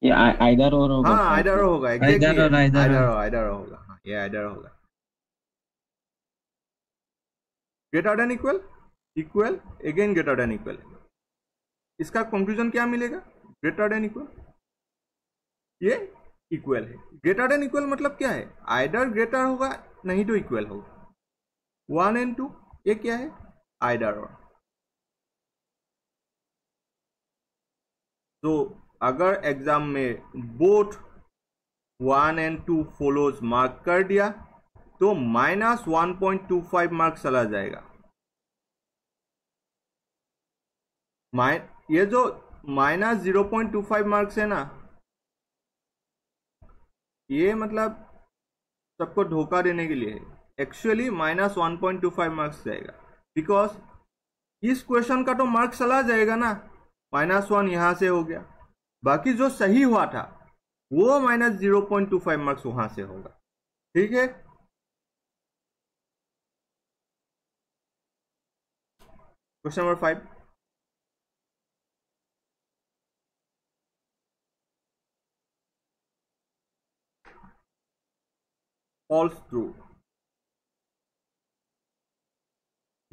ये आइदर और होगा, हाँ आइदर होगा, आइदर होगा, हाँ ये आइदर होगा। Greater than equal, equal again greater than equal. इसका कंक्लूजन क्या मिलेगा, ग्रेटर देन इक्वल, ये इक्वल है। ग्रेटर देन इक्वल मतलब क्या है, आइडर ग्रेटर होगा नहीं तो इक्वल होगा। 1 और 2 ये क्या है, आइडर और। तो अगर एग्जाम में बोथ 1 और 2 फॉलोज मार्क कर दिया तो -1.25 मार्क्स चला जाएगा। ये जो -0.25 मार्क्स है ना, ये मतलब सबको धोखा देने के लिए है। एक्चुअली -1.25 मार्क्स जाएगा, बिकॉज इस क्वेश्चन का तो मार्क्स चला जाएगा ना। -1 यहाँ से हो गया, बाकी जो सही हुआ था वो -0.25 मार्क्स वहाँ से होगा, ठीक है। Question number 5। False true,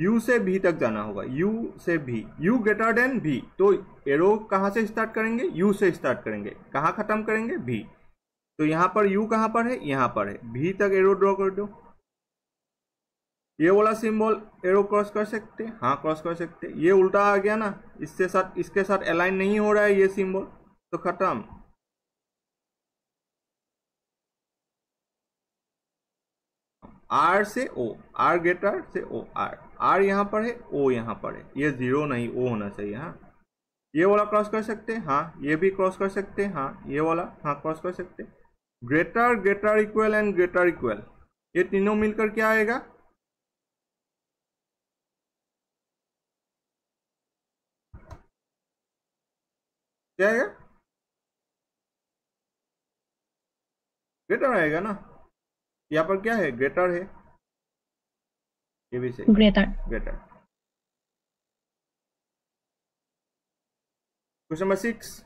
U से B तक जाना होगा। U से B, U greater than B, तो एरो कहाँ से स्टार्ट करेंगे, U से स्टार्ट करेंगे। कहाँ खत्म करेंगे, B। तो यहाँ पर U कहाँ पर है, यहाँ पर है। B तक एरो ड्रॉ कर दो। ये वाला सिंबल एरो क्रॉस कर सकते हैं, हाँ क्रॉस कर सकते। ये उल्टा आ गया ना, इसके साथ अलाइन नहीं हो रहा है ये सिंबल, तो खत्म। R से O, R ग्रेटर से O, R, R यहाँ पर है, O यहाँ पर है। ये 0 नहीं, O होना चाहिए, हाँ। ये वाला क्रॉस कर सकते हैं, हाँ। ये भी क्रॉस कर सकते हैं, हाँ। ये वाला, हाँ क्रॉस कर सकते हैं। Greater, greater equal and greater equal, ये तीनों मिलकर क्या आएगा, क्या आएगा, ग्रेटर आएगा ना। यहाँ पर क्या है, ग्रेटर है, ये भी सही, greater greater. Question number 6।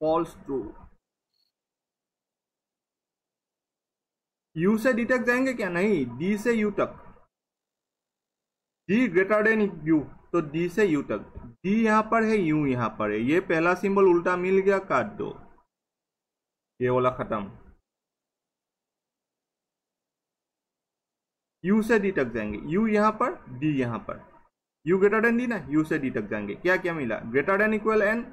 False true, U से D तक जाएंगे क्या, नहीं, D से U तक। D ग्रेटर देन U, तो D से U तक। D यहाँ पर है, U यहाँ पर है। ये पहला सिंबल उल्टा मिल गया, काट दो। ये वाला खत्म। U से D तक जाएंगे, U यहाँ पर, D यहाँ पर। U ग्रेटर देन D ना, U से D तक जाएंगे। क्या क्या मिला, greater than equal and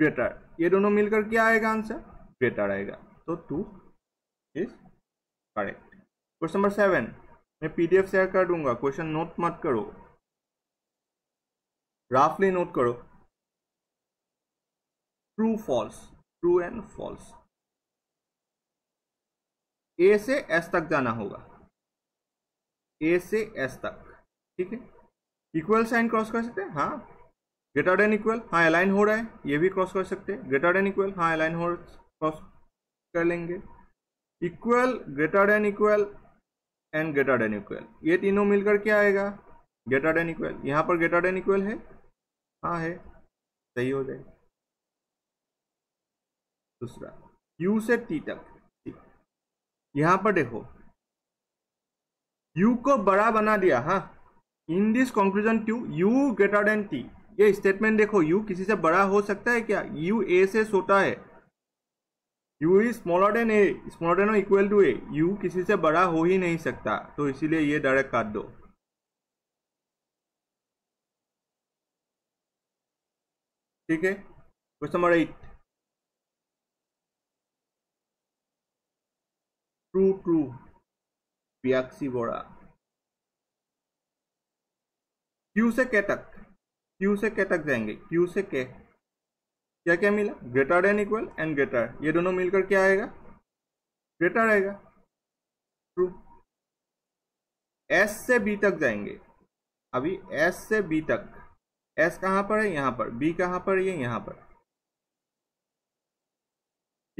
greater, ये दोनों मिलकर क्या आएगा आंसर? ग्रेटर आएगा। तो 2 इज करेक्ट। क्वेश्चन नंबर 7, मैं पीडीएफ शेयर कर दूंगा, क्वेश्चन नोट मत करो, राफली नोट करो। True false, true and false. A से एस तक जाना होगा, ए से एस तक, ठीक है। इक्वल साइन क्रॉस कर सकते हैं, हाँ। ग्रेटर देन इक्वल, हाँ अलाइन हो रहा है, ये भी क्रॉस कर सकते हैं। ग्रेटर देन इक्वल, हाँ अलाइन हो, क्रॉस कर लेंगे। Equal, greater than equal and greater than equal, ये तीनों मिलकर क्या आएगा? Greater than equal. यहाँ पर ग्रेटर देन इक्वल है, हाँ है, सही हो जाएगा। दूसरा यू से टी तक, ठीक। यहाँ पर देखो यू को बड़ा बना दिया, हाँ। In this conclusion two U greater than T, ये स्टेटमेंट देखो, यू किसी से बड़ा हो सकता है क्या? यू ए से छोटा है, U is smaller than A, smaller than और इक्वल टू ए, यू किसी से बड़ा हो ही नहीं सकता, तो इसीलिए ये डायरेक्ट काट दो। ठीक है, question number 8, true true Piyakshi Bora. Q से के तक, क्यू से के तक जाएंगे, क्यू से के क्या क्या मिला? Greater than equal and greater, ये दोनों मिलकर क्या आएगा? ग्रेटर आएगा, ट्रू। एस से बी तक जाएंगे, अभी एस से बी तक, एस कहाँ पर है? यहाँ पर। बी कहाँ पर है? ये यहाँ पर।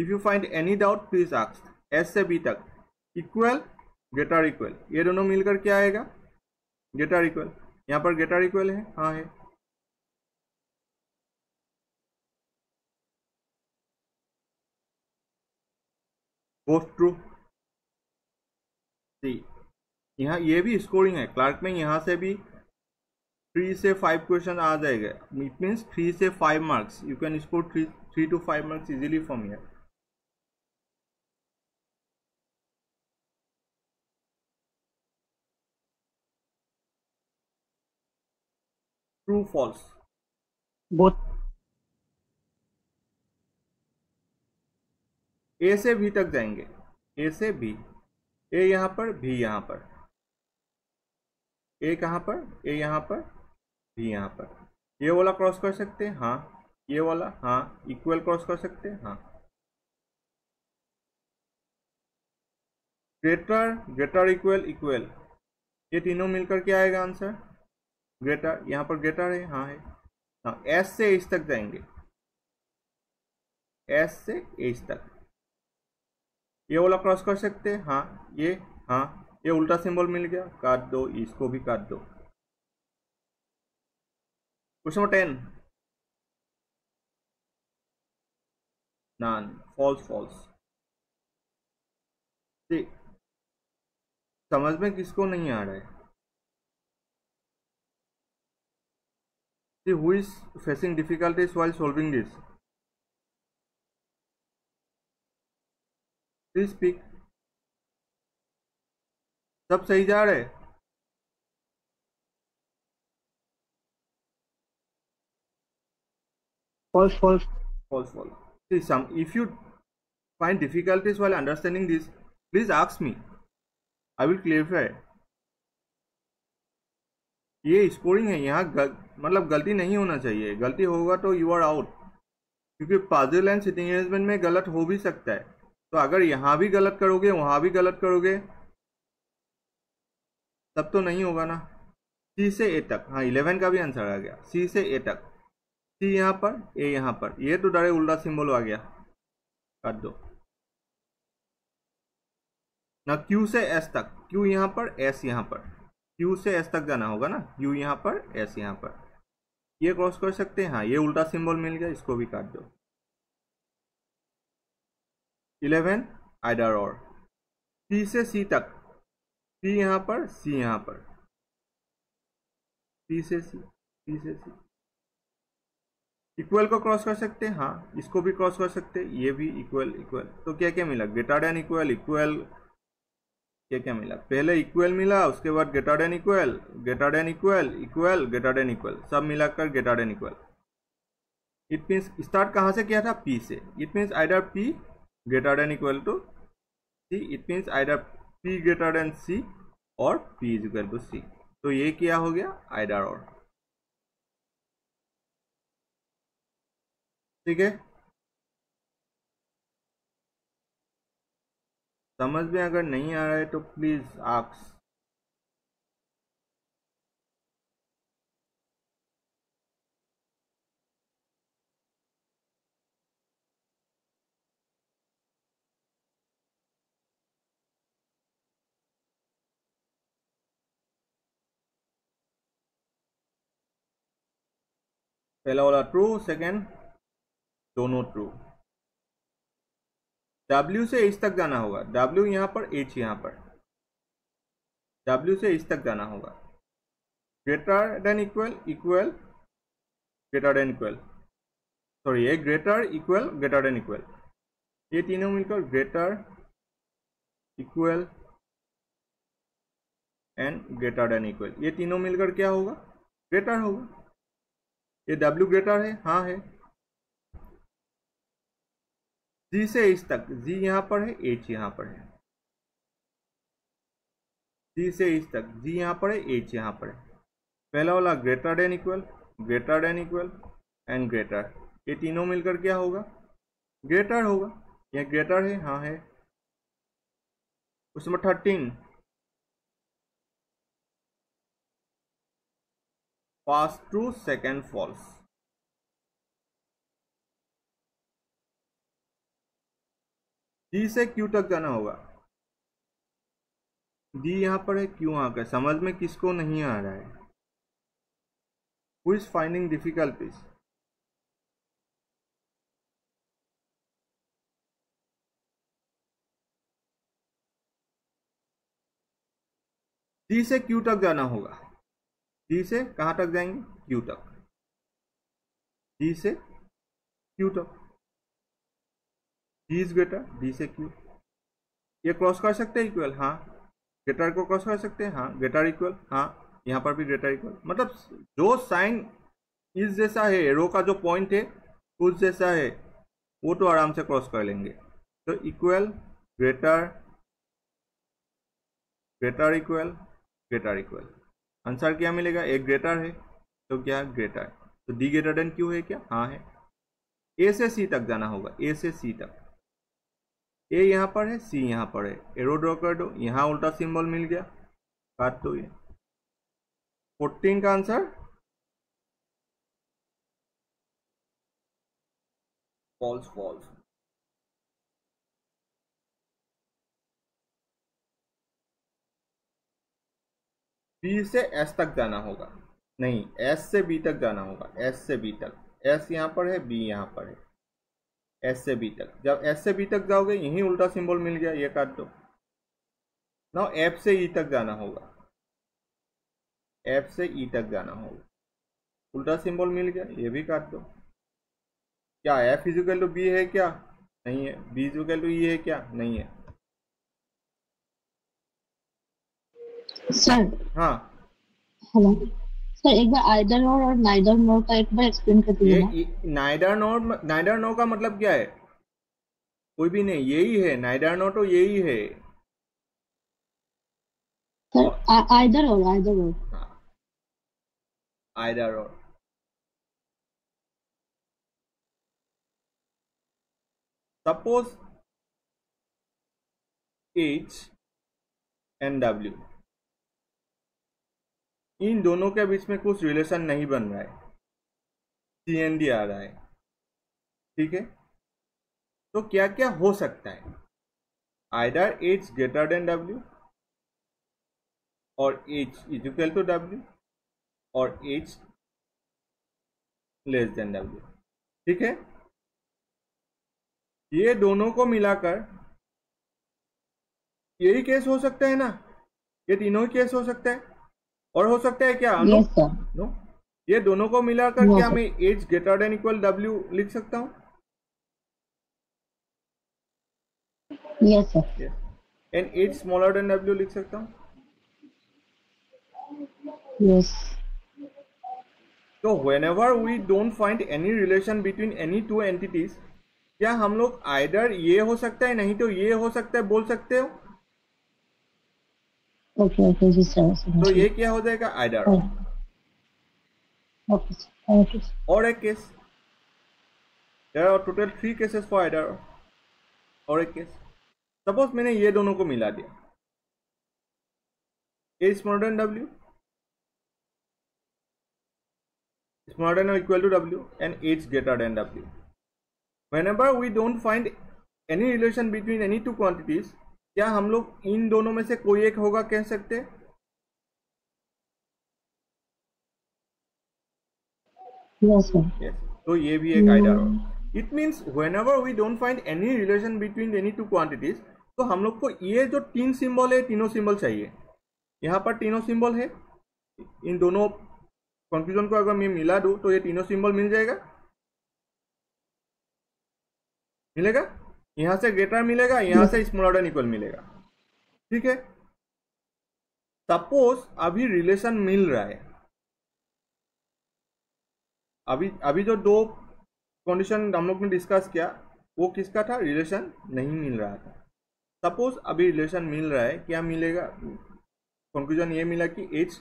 If you find any doubt please ask. S से बी तक, इक्वल ग्रेटर इक्वल, ये दोनों मिलकर क्या आएगा? Greater equal. यहाँ पर ग्रेटर इक्वल है, हाँ है। Both true. सी, यहाँ ये भी स्कोरिंग है क्लार्क में, यहाँ से भी 3 से 5 क्वेश्चन आ जाएगा। इट मीन्स 3 से 5 marks, you can score 3 to 5 marks easily from here. True false, both. A से बी तक जाएंगे, ए से बी, ए यहां पर, बी यहां पर, ए कहां पर? ए यहां पर, बी यहां पर। ये वाला क्रॉस कर सकते हैं, हाँ। ये वाला, हाँ। इक्वल क्रॉस कर सकते हैं, हाँ। ग्रेटर, ग्रेटर इक्वल, इक्वल, ये तीनों मिलकर क्या आएगा आंसर? ग्रेटर। यहाँ पर ग्रेटर है, हाँ है। हाँ, एस से एच तक जाएंगे, एस से एच तक, ये वाला क्रॉस कर सकते हैं, हाँ। ये, हाँ, ये उल्टा सिंबल मिल गया, काट दो, इसको भी काट दो। Question number 10, none. False false, ठीक। समझ में किसको नहीं आ रहा है? Who is facing difficulties while solving this? Please speak. सब सही जा रहे? False, false, false, false. See, some. If you find difficulties while understanding this, please ask me. I will clarify. ये स्कोरिंग है, यहाँ मतलब गलती नहीं होना चाहिए। गलती होगा तो यू आर आउट, क्योंकि पजल एंड सिटिंग अरेंजमेंट में गलत हो भी सकता है। तो अगर यहाँ भी गलत करोगे, वहाँ भी गलत करोगे, तब तो नहीं होगा ना। सी से ए तक, हाँ 11 का भी आंसर आ गया। सी से ए तक, सी यहाँ पर, ए यहाँ पर, ये तो डायरेक्ट उल्टा सिंबल आ गया, काट दो ना। क्यू से एस तक, क्यू यहाँ पर, एस यहाँ पर, Q से S तक जाना होगा ना। U यहाँ पर, S यहाँ पर, ये क्रॉस कर सकते हैं, हाँ। ये उल्टा सिंबल मिल गया, इसको भी काट दो। 11, आइदर और। T से C तक, T यहाँ पर, C यहाँ पर, T से C, T से C। इक्वल को क्रॉस कर सकते हैं, हाँ। इसको भी क्रॉस कर सकते हैं, ये भी इक्वल इक्वल। तो क्या क्या मिला? ग्रेटर देन इक्वल, इक्वल, क्या क्या मिला? पहले इक्वल मिला, उसके बाद greater than equal, greater than equal, equal, greater than equal, सब मिलाकर greater than equal. It means start कहाँ से किया था, P से। It means either P greater than equal to C, it means either P greater than C और P is equal to C। तो ये क्या हो गया आइडर और, ठीक है। समझ में अगर नहीं आ रहा है तो प्लीज आप पहला वाला ट्रू, सेकेंड दोनों ट्रू। W से H तक जाना होगा, W यहाँ पर H यहाँ पर, W से H तक जाना होगा। Greater than equal equal greater than equal, sorry ये greater equal greater than equal, ये तीनों मिलकर greater equal and greater than equal, ये तीनों मिलकर क्या होगा ग्रेटर होगा। ये W ग्रेटर है, हाँ है। G से H तक, G यहाँ पर है, H यहाँ पर है। G से H तक, G यहाँ पर है, H यहाँ पर है। पहला वाला greater than equal and greater, ये तीनों मिलकर क्या होगा ग्रेटर होगा। यह ग्रेटर है, हाँ है। उसमें 13 First true, second false। D से Q तक जाना होगा, D यहाँ पर है, Q यहाँ पर। समझ में किसको नहीं आ रहा है? Who is finding difficulties? D से Q तक जाना होगा, D से कहाँ तक जाएंगे Q तक, D से Q तक। D इज ग्रेटर, D से Q। ये क्रॉस कर सकते हैं इक्वल, हाँ। ग्रेटर को क्रॉस कर सकते हैं, हाँ। ग्रेटर इक्वल, हाँ। यहाँ पर भी ग्रेटर इक्वल, मतलब जो साइन इस जैसा है, एरो का जो पॉइंट है उस जैसा है, वो तो आराम से क्रॉस कर लेंगे। तो equal greater greater equal greater equal, answer क्या मिलेगा, एक ग्रेटर है तो क्या ग्रेटर, तो D ग्रेटर देन Q है क्या, हाँ है। A से C तक जाना होगा, A से C तक, A यहाँ पर है, C यहाँ पर है। एरो ड्रॉ कर दो, यहाँ उल्टा सिंबल मिल गया, काट दो। ये 14 का आंसर फॉल्स फॉल्स। B से S तक जाना होगा, नहीं S से B तक जाना होगा, S से B तक। S यहाँ पर है, B यहाँ पर है, S से B तक। जब S से B तक जाओगे, यहीं उल्टा सिंबल मिल गया, ये काट दो। नाउ F से E तक जाना होगा, F से E तक जाना होगा, उल्टा सिंबल मिल गया, ये भी काट दो। क्या F is equal to B है क्या, नहीं है। B is equal to E है क्या, नहीं है सर। हाँ हेलो सर, एक बार आइदर और नाइदर नोर का एक बार एक्सप्लेन कर दीजिए। नाइदर नोर, नाइदर नोर का मतलब क्या है, कोई भी नहीं, यही है नाइदर नोर, तो यही है सर। आइदर और, आइदर और, हाँ आइदर और। सपोज H एंड W इन दोनों के बीच में कुछ रिलेशन नहीं बन रहा है, CND आ रहा है, ठीक है। तो क्या क्या हो सकता है, either H greater than W और H is equal to W और H लेस देन W, ठीक है। ये दोनों को मिलाकर यही केस हो सकता है ना, ये तीनों ही केस हो सकता है। और हो सकता है क्या अनु, नो ये दोनों को मिलाकर क्या मैं H greater than equal W लिख सकता हूँ, yes sir. And H smaller than W लिख सकता हूँ, यस। तो तो whenever we don't find any relation between any two entities, क्या हम लोग आइडर ये हो सकता है नहीं तो ये हो सकता है बोल सकते हो? Okay, जी सर। तो ये क्या हो जाएगा आइडर। Okay, और एक case, there are total 3 cases for either. और एक केस, सपोज मैंने ये दोनों को मिला दिया A smaller than W, smaller than or equal to W, and H greater than W. Whenever we don't find any relation between any two quantities, क्या हम लोग इन दोनों में से कोई एक होगा कह सकते हैं? Yes, sir. Yes. तो ये भी एक आइडर होगा। It means whenever we don't find any relation between any two quantities, तो हम लोग को ये जो 3 सिंबल है तीनों सिंबल चाहिए। यहाँ पर तीनों सिंबल है, इन दोनों कंफ्यूजन को अगर मैं मिला दूं तो ये तीनों सिंबल मिल जाएगा, मिलेगा, यहाँ से ग्रेटर मिलेगा, यहाँ से स्मॉलर देन इक्वल मिलेगा, ठीक है। सपोज अभी रिलेशन मिल रहा है, अभी जो 2 कंडीशन हम लोग ने डिस्कस किया वो किसका था, रिलेशन नहीं मिल रहा था। सपोज अभी रिलेशन मिल रहा है, क्या मिलेगा, कंक्लूजन ये मिला कि H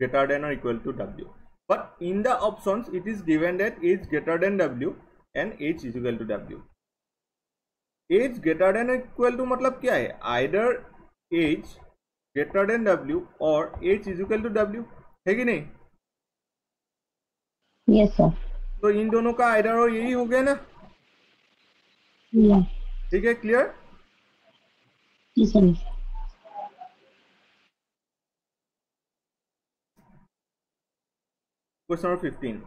greater than or equal to W, but in the options it is given that H greater than W and H is equal to W. H greater than or equal to मतलब क्या है, either H greater than W or H is equal to W, है कि नहीं? Yes sir. तो इन दोनों का either और यही हो गया ना? Yeah. ठीक है, clear? Yes sir. Question number 15.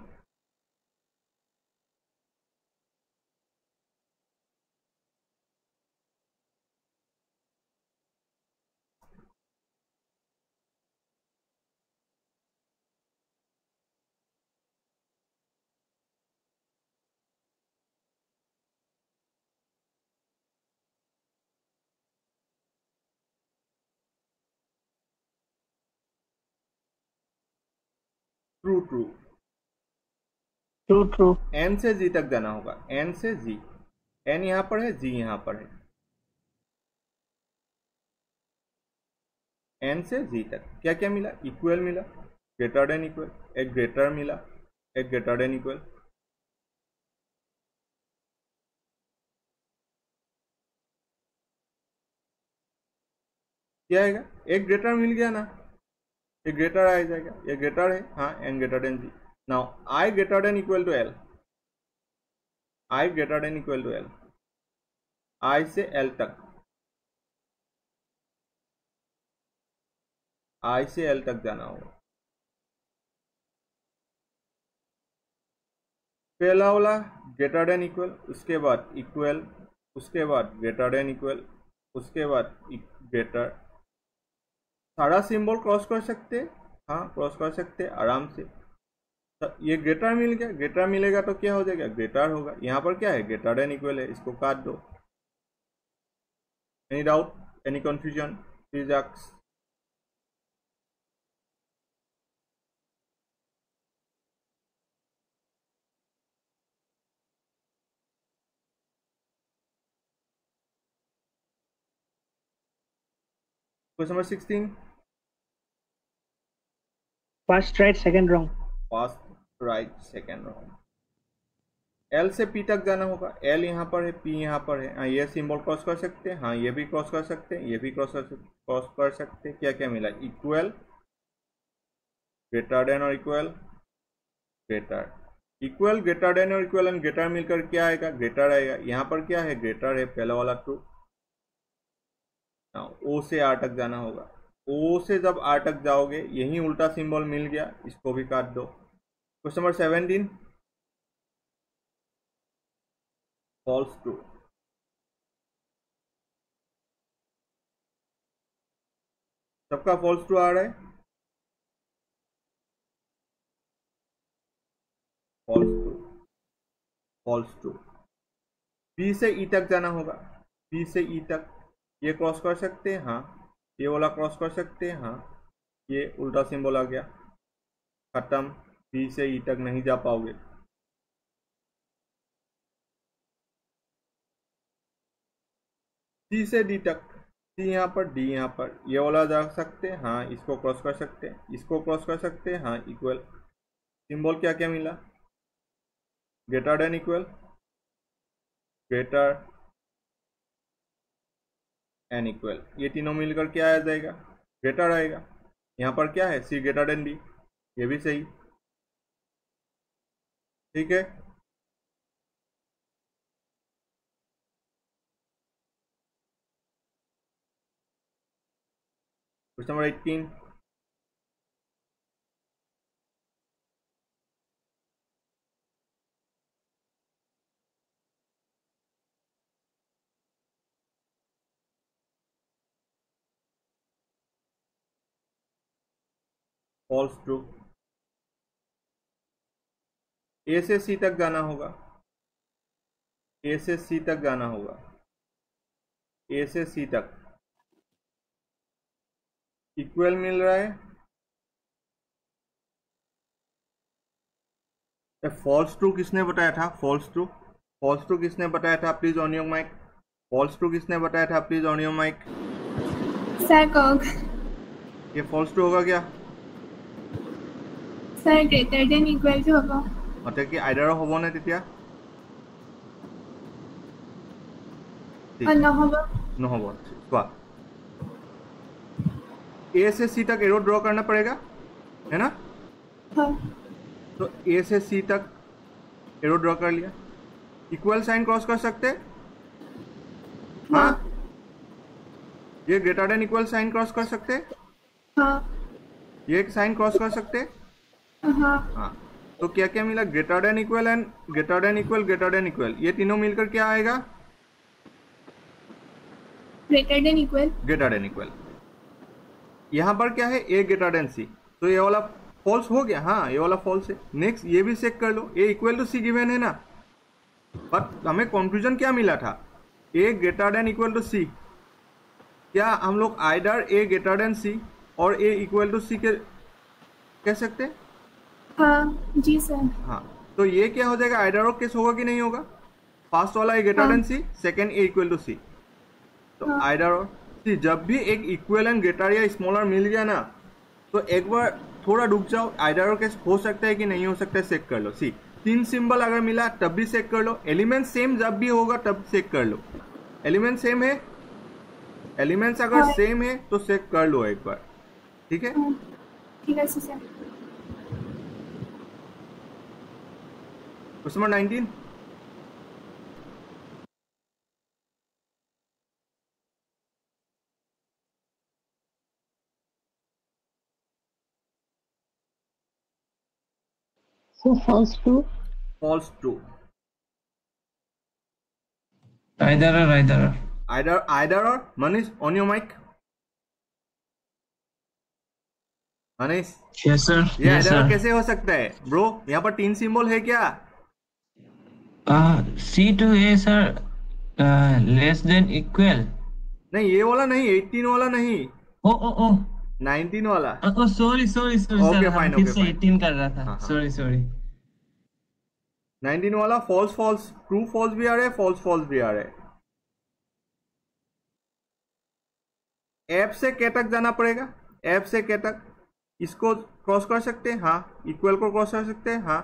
True. N से G तक जाना होगा, N से G, N यहाँ पर है, G यहाँ पर है, N से G तक क्या क्या मिला, इक्वल मिला, ग्रेटर देन इक्वल, एक ग्रेटर मिला, एक ग्रेटर देन इक्वल, क्या आएगा, एक ग्रेटर मिल गया ना, एक ग्रेटर आ जाएगा, ये ग्रेटर है, हाँ, N greater than G. Now I greater than equal to L, I greater than equal to L, I से L तक, I से L तक जाना होगा। पहला वाला greater than equal, उसके बाद equal, उसके बाद greater than equal, उसके बाद greater, सारा सिंबल क्रॉस कर सकते हैं, हाँ क्रॉस कर सकते हैं आराम से। ये ग्रेटर मिल गया, ग्रेटर मिलेगा तो क्या हो जाएगा, ग्रेटर होगा, यहाँ पर क्या है ग्रेटर देन इक्वल है, इसको काट दो। Any doubt, any confusion, please ask. Question number 16। First right second wrong, first right second wrong. L से पी तक जाना होगा, एल यहाँ पर है, पी यहाँ पर है, हाँ ये सिंबल क्रॉस कर सकते हैं, हाँ ये भी क्रॉस कर सकते हैं, ये भी क्रॉस कर सकते हैं। क्या क्या मिला, इक्वल, ग्रेटर देन और equal, greater, equal greater than और इक्वल एंड ग्रेटर मिलकर क्या आएगा, ग्रेटर आएगा। यहाँ पर क्या है, ग्रेटर है, पहला वाला ट्रू। ओ से आर तक जाना होगा, ओ से जब आर तक जाओगे यही उल्टा सिंबल मिल गया, इसको भी काट दो। Question number 17। False true. सबका फॉल्स ट्रू आ रहा है, false true, false true. B से ई तक जाना होगा, बी से ई तक, ये क्रॉस कर सकते हैं, हाँ ये वाला क्रॉस कर सकते हैं, हाँ ये उल्टा सिंबल आ गया, खत्म। सी से ई तक नहीं जा पाओगे। सी से डी तक, सी यहाँ पर डी यहाँ पर, ये वाला जा सकते हैं हाँ, इसको क्रॉस कर सकते हैं, इसको क्रॉस कर सकते हैं हाँ। इक्वल सिंबल क्या क्या मिला, greater than equal, greater N equal, ये तीनों मिलकर क्या आ जाएगा, ग्रेटर आएगा। यहाँ पर क्या है, सी ग्रेटर देन डी, ये भी सही, ठीक है। Question number 18, false true. A से सी तक जाना होगा, ए से सी तक जाना होगा, ए से सी तक। इक्वल मिल रहा है, फॉल्स ट्रू किसने बताया था, फॉल्स ट्रू, फॉल्स ट्रू किसने बताया था, please on your mic, false true किसने बताया था, please on your mic. Sir कॉग ये फॉल्स ट्रू होगा क्या sir, greater than equal to होगा मतलब कि आइडर होबो ने তেতিয়া न होबो, न होबो। वाह, ए से सी तक एरो ड्रॉ करना पड़ेगा है ना हाँ। तो ए से सी तक एरो ड्रॉ कर लिया, इक्वल साइन क्रॉस कर सकते हैं हाँ। ये greater than equal sign cross कर सकते हैं हाँ। ये एक साइन क्रॉस कर सकते हैं हाँ। तो क्या क्या मिला, greater than equal and greater than equal, greater than equal, ये तीनों मिलकर क्या आएगा, greater than equal, greater than equal. यहाँ पर क्या है, ए ग्रेटर देन सी, तो ये वाला फॉल्स हो गया हाँ, ये वाला फॉल्स है। नेक्स्ट ये भी चेक कर लो, A equal to C given है ना, बट हमें कंफ्यूजन क्या मिला था, A greater than equal to C. क्या हम लोग either A greater than C और ए इक्वल टू सी के कह सकते हैं हाँ, जी सर हाँ। तो ये क्या हो जाएगा, आइडर ऑफ केस होगा कि नहीं होगा, फर्स्ट वाला A greater than C, second A equal to C. तो आइडर ऑफ सी, जब भी एक इक्वल एंड ग्रेटर या स्मॉलर मिल गया ना, तो एक बार थोड़ा रुक जाओ, आइडर ऑफ केस हो सकता है कि नहीं हो सकता है, चेक कर लो। सी तीन सिंबल अगर मिला तब भी चेक कर लो, एलिमेंट सेम जब भी होगा तब चेक कर लो, एलिमेंट सेम है, एलिमेंट्स अगर सेम है तो चेक कर लो एक बार, ठीक है, ठीक है sir. Question number 19, so false true, false true, either or, either or, either, either or। Manish on your mic, Manish। yes sir, ये either or कैसे हो सकता है ब्रो, यहाँ पर तीन सिंबल है क्या, C to A sir less than equal, नहीं ये वाला नहीं, 18 वाला नहीं, ओ ओ ओ 19 वाला, ओ sorry sorry sorry sir, fine okay fine, 18 कर रहा था सॉरी सॉरी, 19 वाला फॉल्स फॉल्स, ट्रू फॉल्स भी आ रहा है, फॉल्स फॉल्स भी आ रहा है। एफ से के तक जाना पड़ेगा, एफ से के तक, इसको क्रॉस कर सकते हैं हाँ, इक्वल को क्रॉस कर सकते हैं हाँ,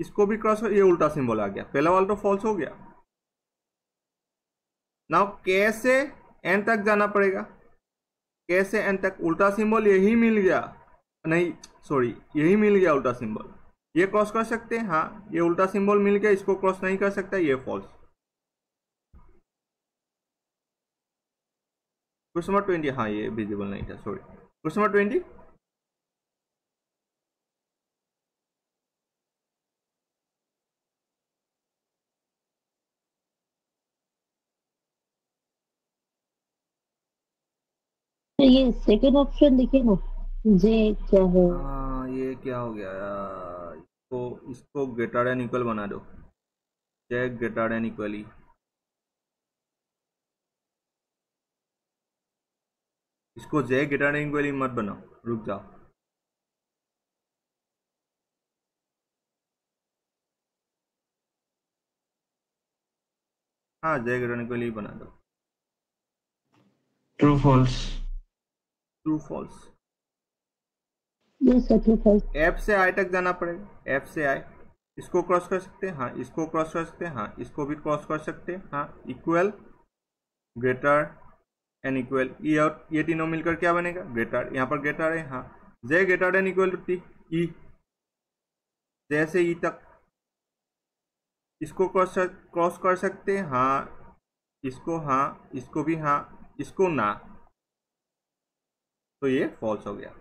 इसको भी क्रॉस, ये उल्टा सिंबल आ गया, पहला वाला तो फॉल्स हो गया। नाउ के से एन तक जाना पड़ेगा, के से एन तक, उल्टा सिंबल यही मिल गया, नहीं सॉरी यही मिल गया उल्टा सिंबल, ये क्रॉस कर सकते हैं हाँ, ये उल्टा सिंबल मिल गया, इसको क्रॉस नहीं कर सकता, ये फॉल्स। क्वेश्चन नंबर 20 हाँ, ये विजिबल नहीं था सॉरी। क्वेश्चन नंबर 20, ये सेकंड ऑप्शन देखिए ना, ये क्या है हाँ, ये क्या हो गया, इसको इसको ग्रेटर देन इक्वल बना दो, ये ग्रेटर देन इक्वल ही, इसको ये ग्रेटर देन इक्वल ही मत बनाओ, रुक जाओ। हाँ जय घटाने के लिए बना दो। True false, true false. Yes true false. F से आई तक जाना पड़ेगा, एफ से आई। इसको क्रॉस कर सकते हैं, हाँ इसको क्रॉस कर सकते हैं, हाँ इसको भी क्रॉस कर सकते हैं, हाँ। Equal, greater N equal, E और ये तीनों मिलकर क्या बनेगा ग्रेटर। यहाँ पर ग्रेटर है, हाँ J greater N equal to T, E J से ई तक। इसको क्रॉस कर सकते हैं, हाँ इसको भी, हाँ इसको ना। तो ये फॉल्स हो गया।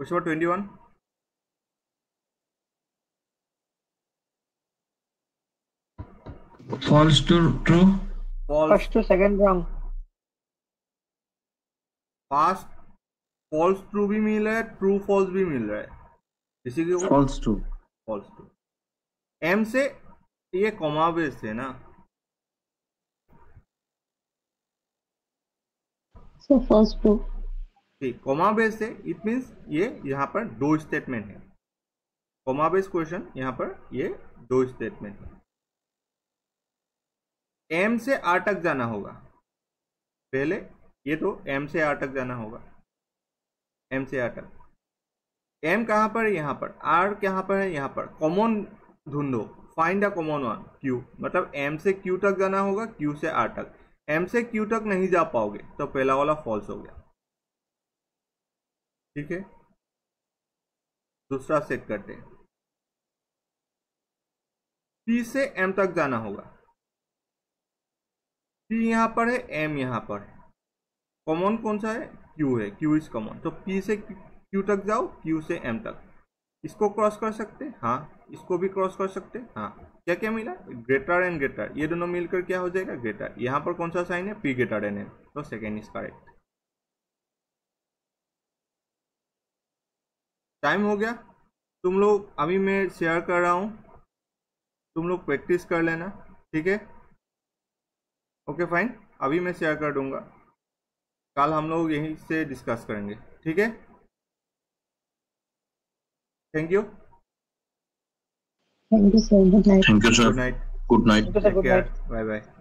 Question number 21। False to true. False. First to second wrong. Fast false true भी मिल रहा है, true false भी मिल रहा है। किसी के false true, false true। M से ये कॉमा बेस है ना। So false true. ठीक, कॉमा बेस है, इट मीन्स ये यहाँ पर दो स्टेटमेंट है। कॉमा बेस क्वेश्चन, यहाँ पर ये दो स्टेटमेंट है। एम से आर तक जाना होगा पहले, ये तो एम से आर तक जाना होगा, एम से आर तक। एम कहाँ पर है, यहाँ पर। आर कहाँ पर है, यहाँ पर। कॉमन ढूंढो, find the common one, Q. मतलब एम से क्यू तक जाना होगा, क्यू से आर तक। एम से क्यू तक नहीं जा पाओगे तो पहला वाला फॉल्स हो गया। ठीक है, दूसरा चेक करते हैं। P से M तक जाना होगा, P यहाँ पर है, M यहाँ पर है। कॉमन कौन सा है, Q है, Q इज कॉमन। तो P से Q तक जाओ, Q से M तक। इसको क्रॉस कर सकते हैं, हाँ इसको भी क्रॉस कर सकते हैं, हाँ। क्या क्या मिला, ग्रेटर एंड ग्रेटर, ये दोनों मिलकर क्या हो जाएगा ग्रेटर। यहाँ पर कौन सा साइन है, P ग्रेटर एंड M। तो सेकेंड इज करेक्ट। टाइम हो गया, तुम लोग अभी मैं शेयर कर रहा हूँ, तुम लोग प्रैक्टिस कर लेना। ठीक है, ओके फाइन, अभी मैं शेयर कर दूँगा, कल हम लोग यहीं से डिस्कस करेंगे। ठीक है, thank you, thank you sir, good night, good night, good night, bye bye.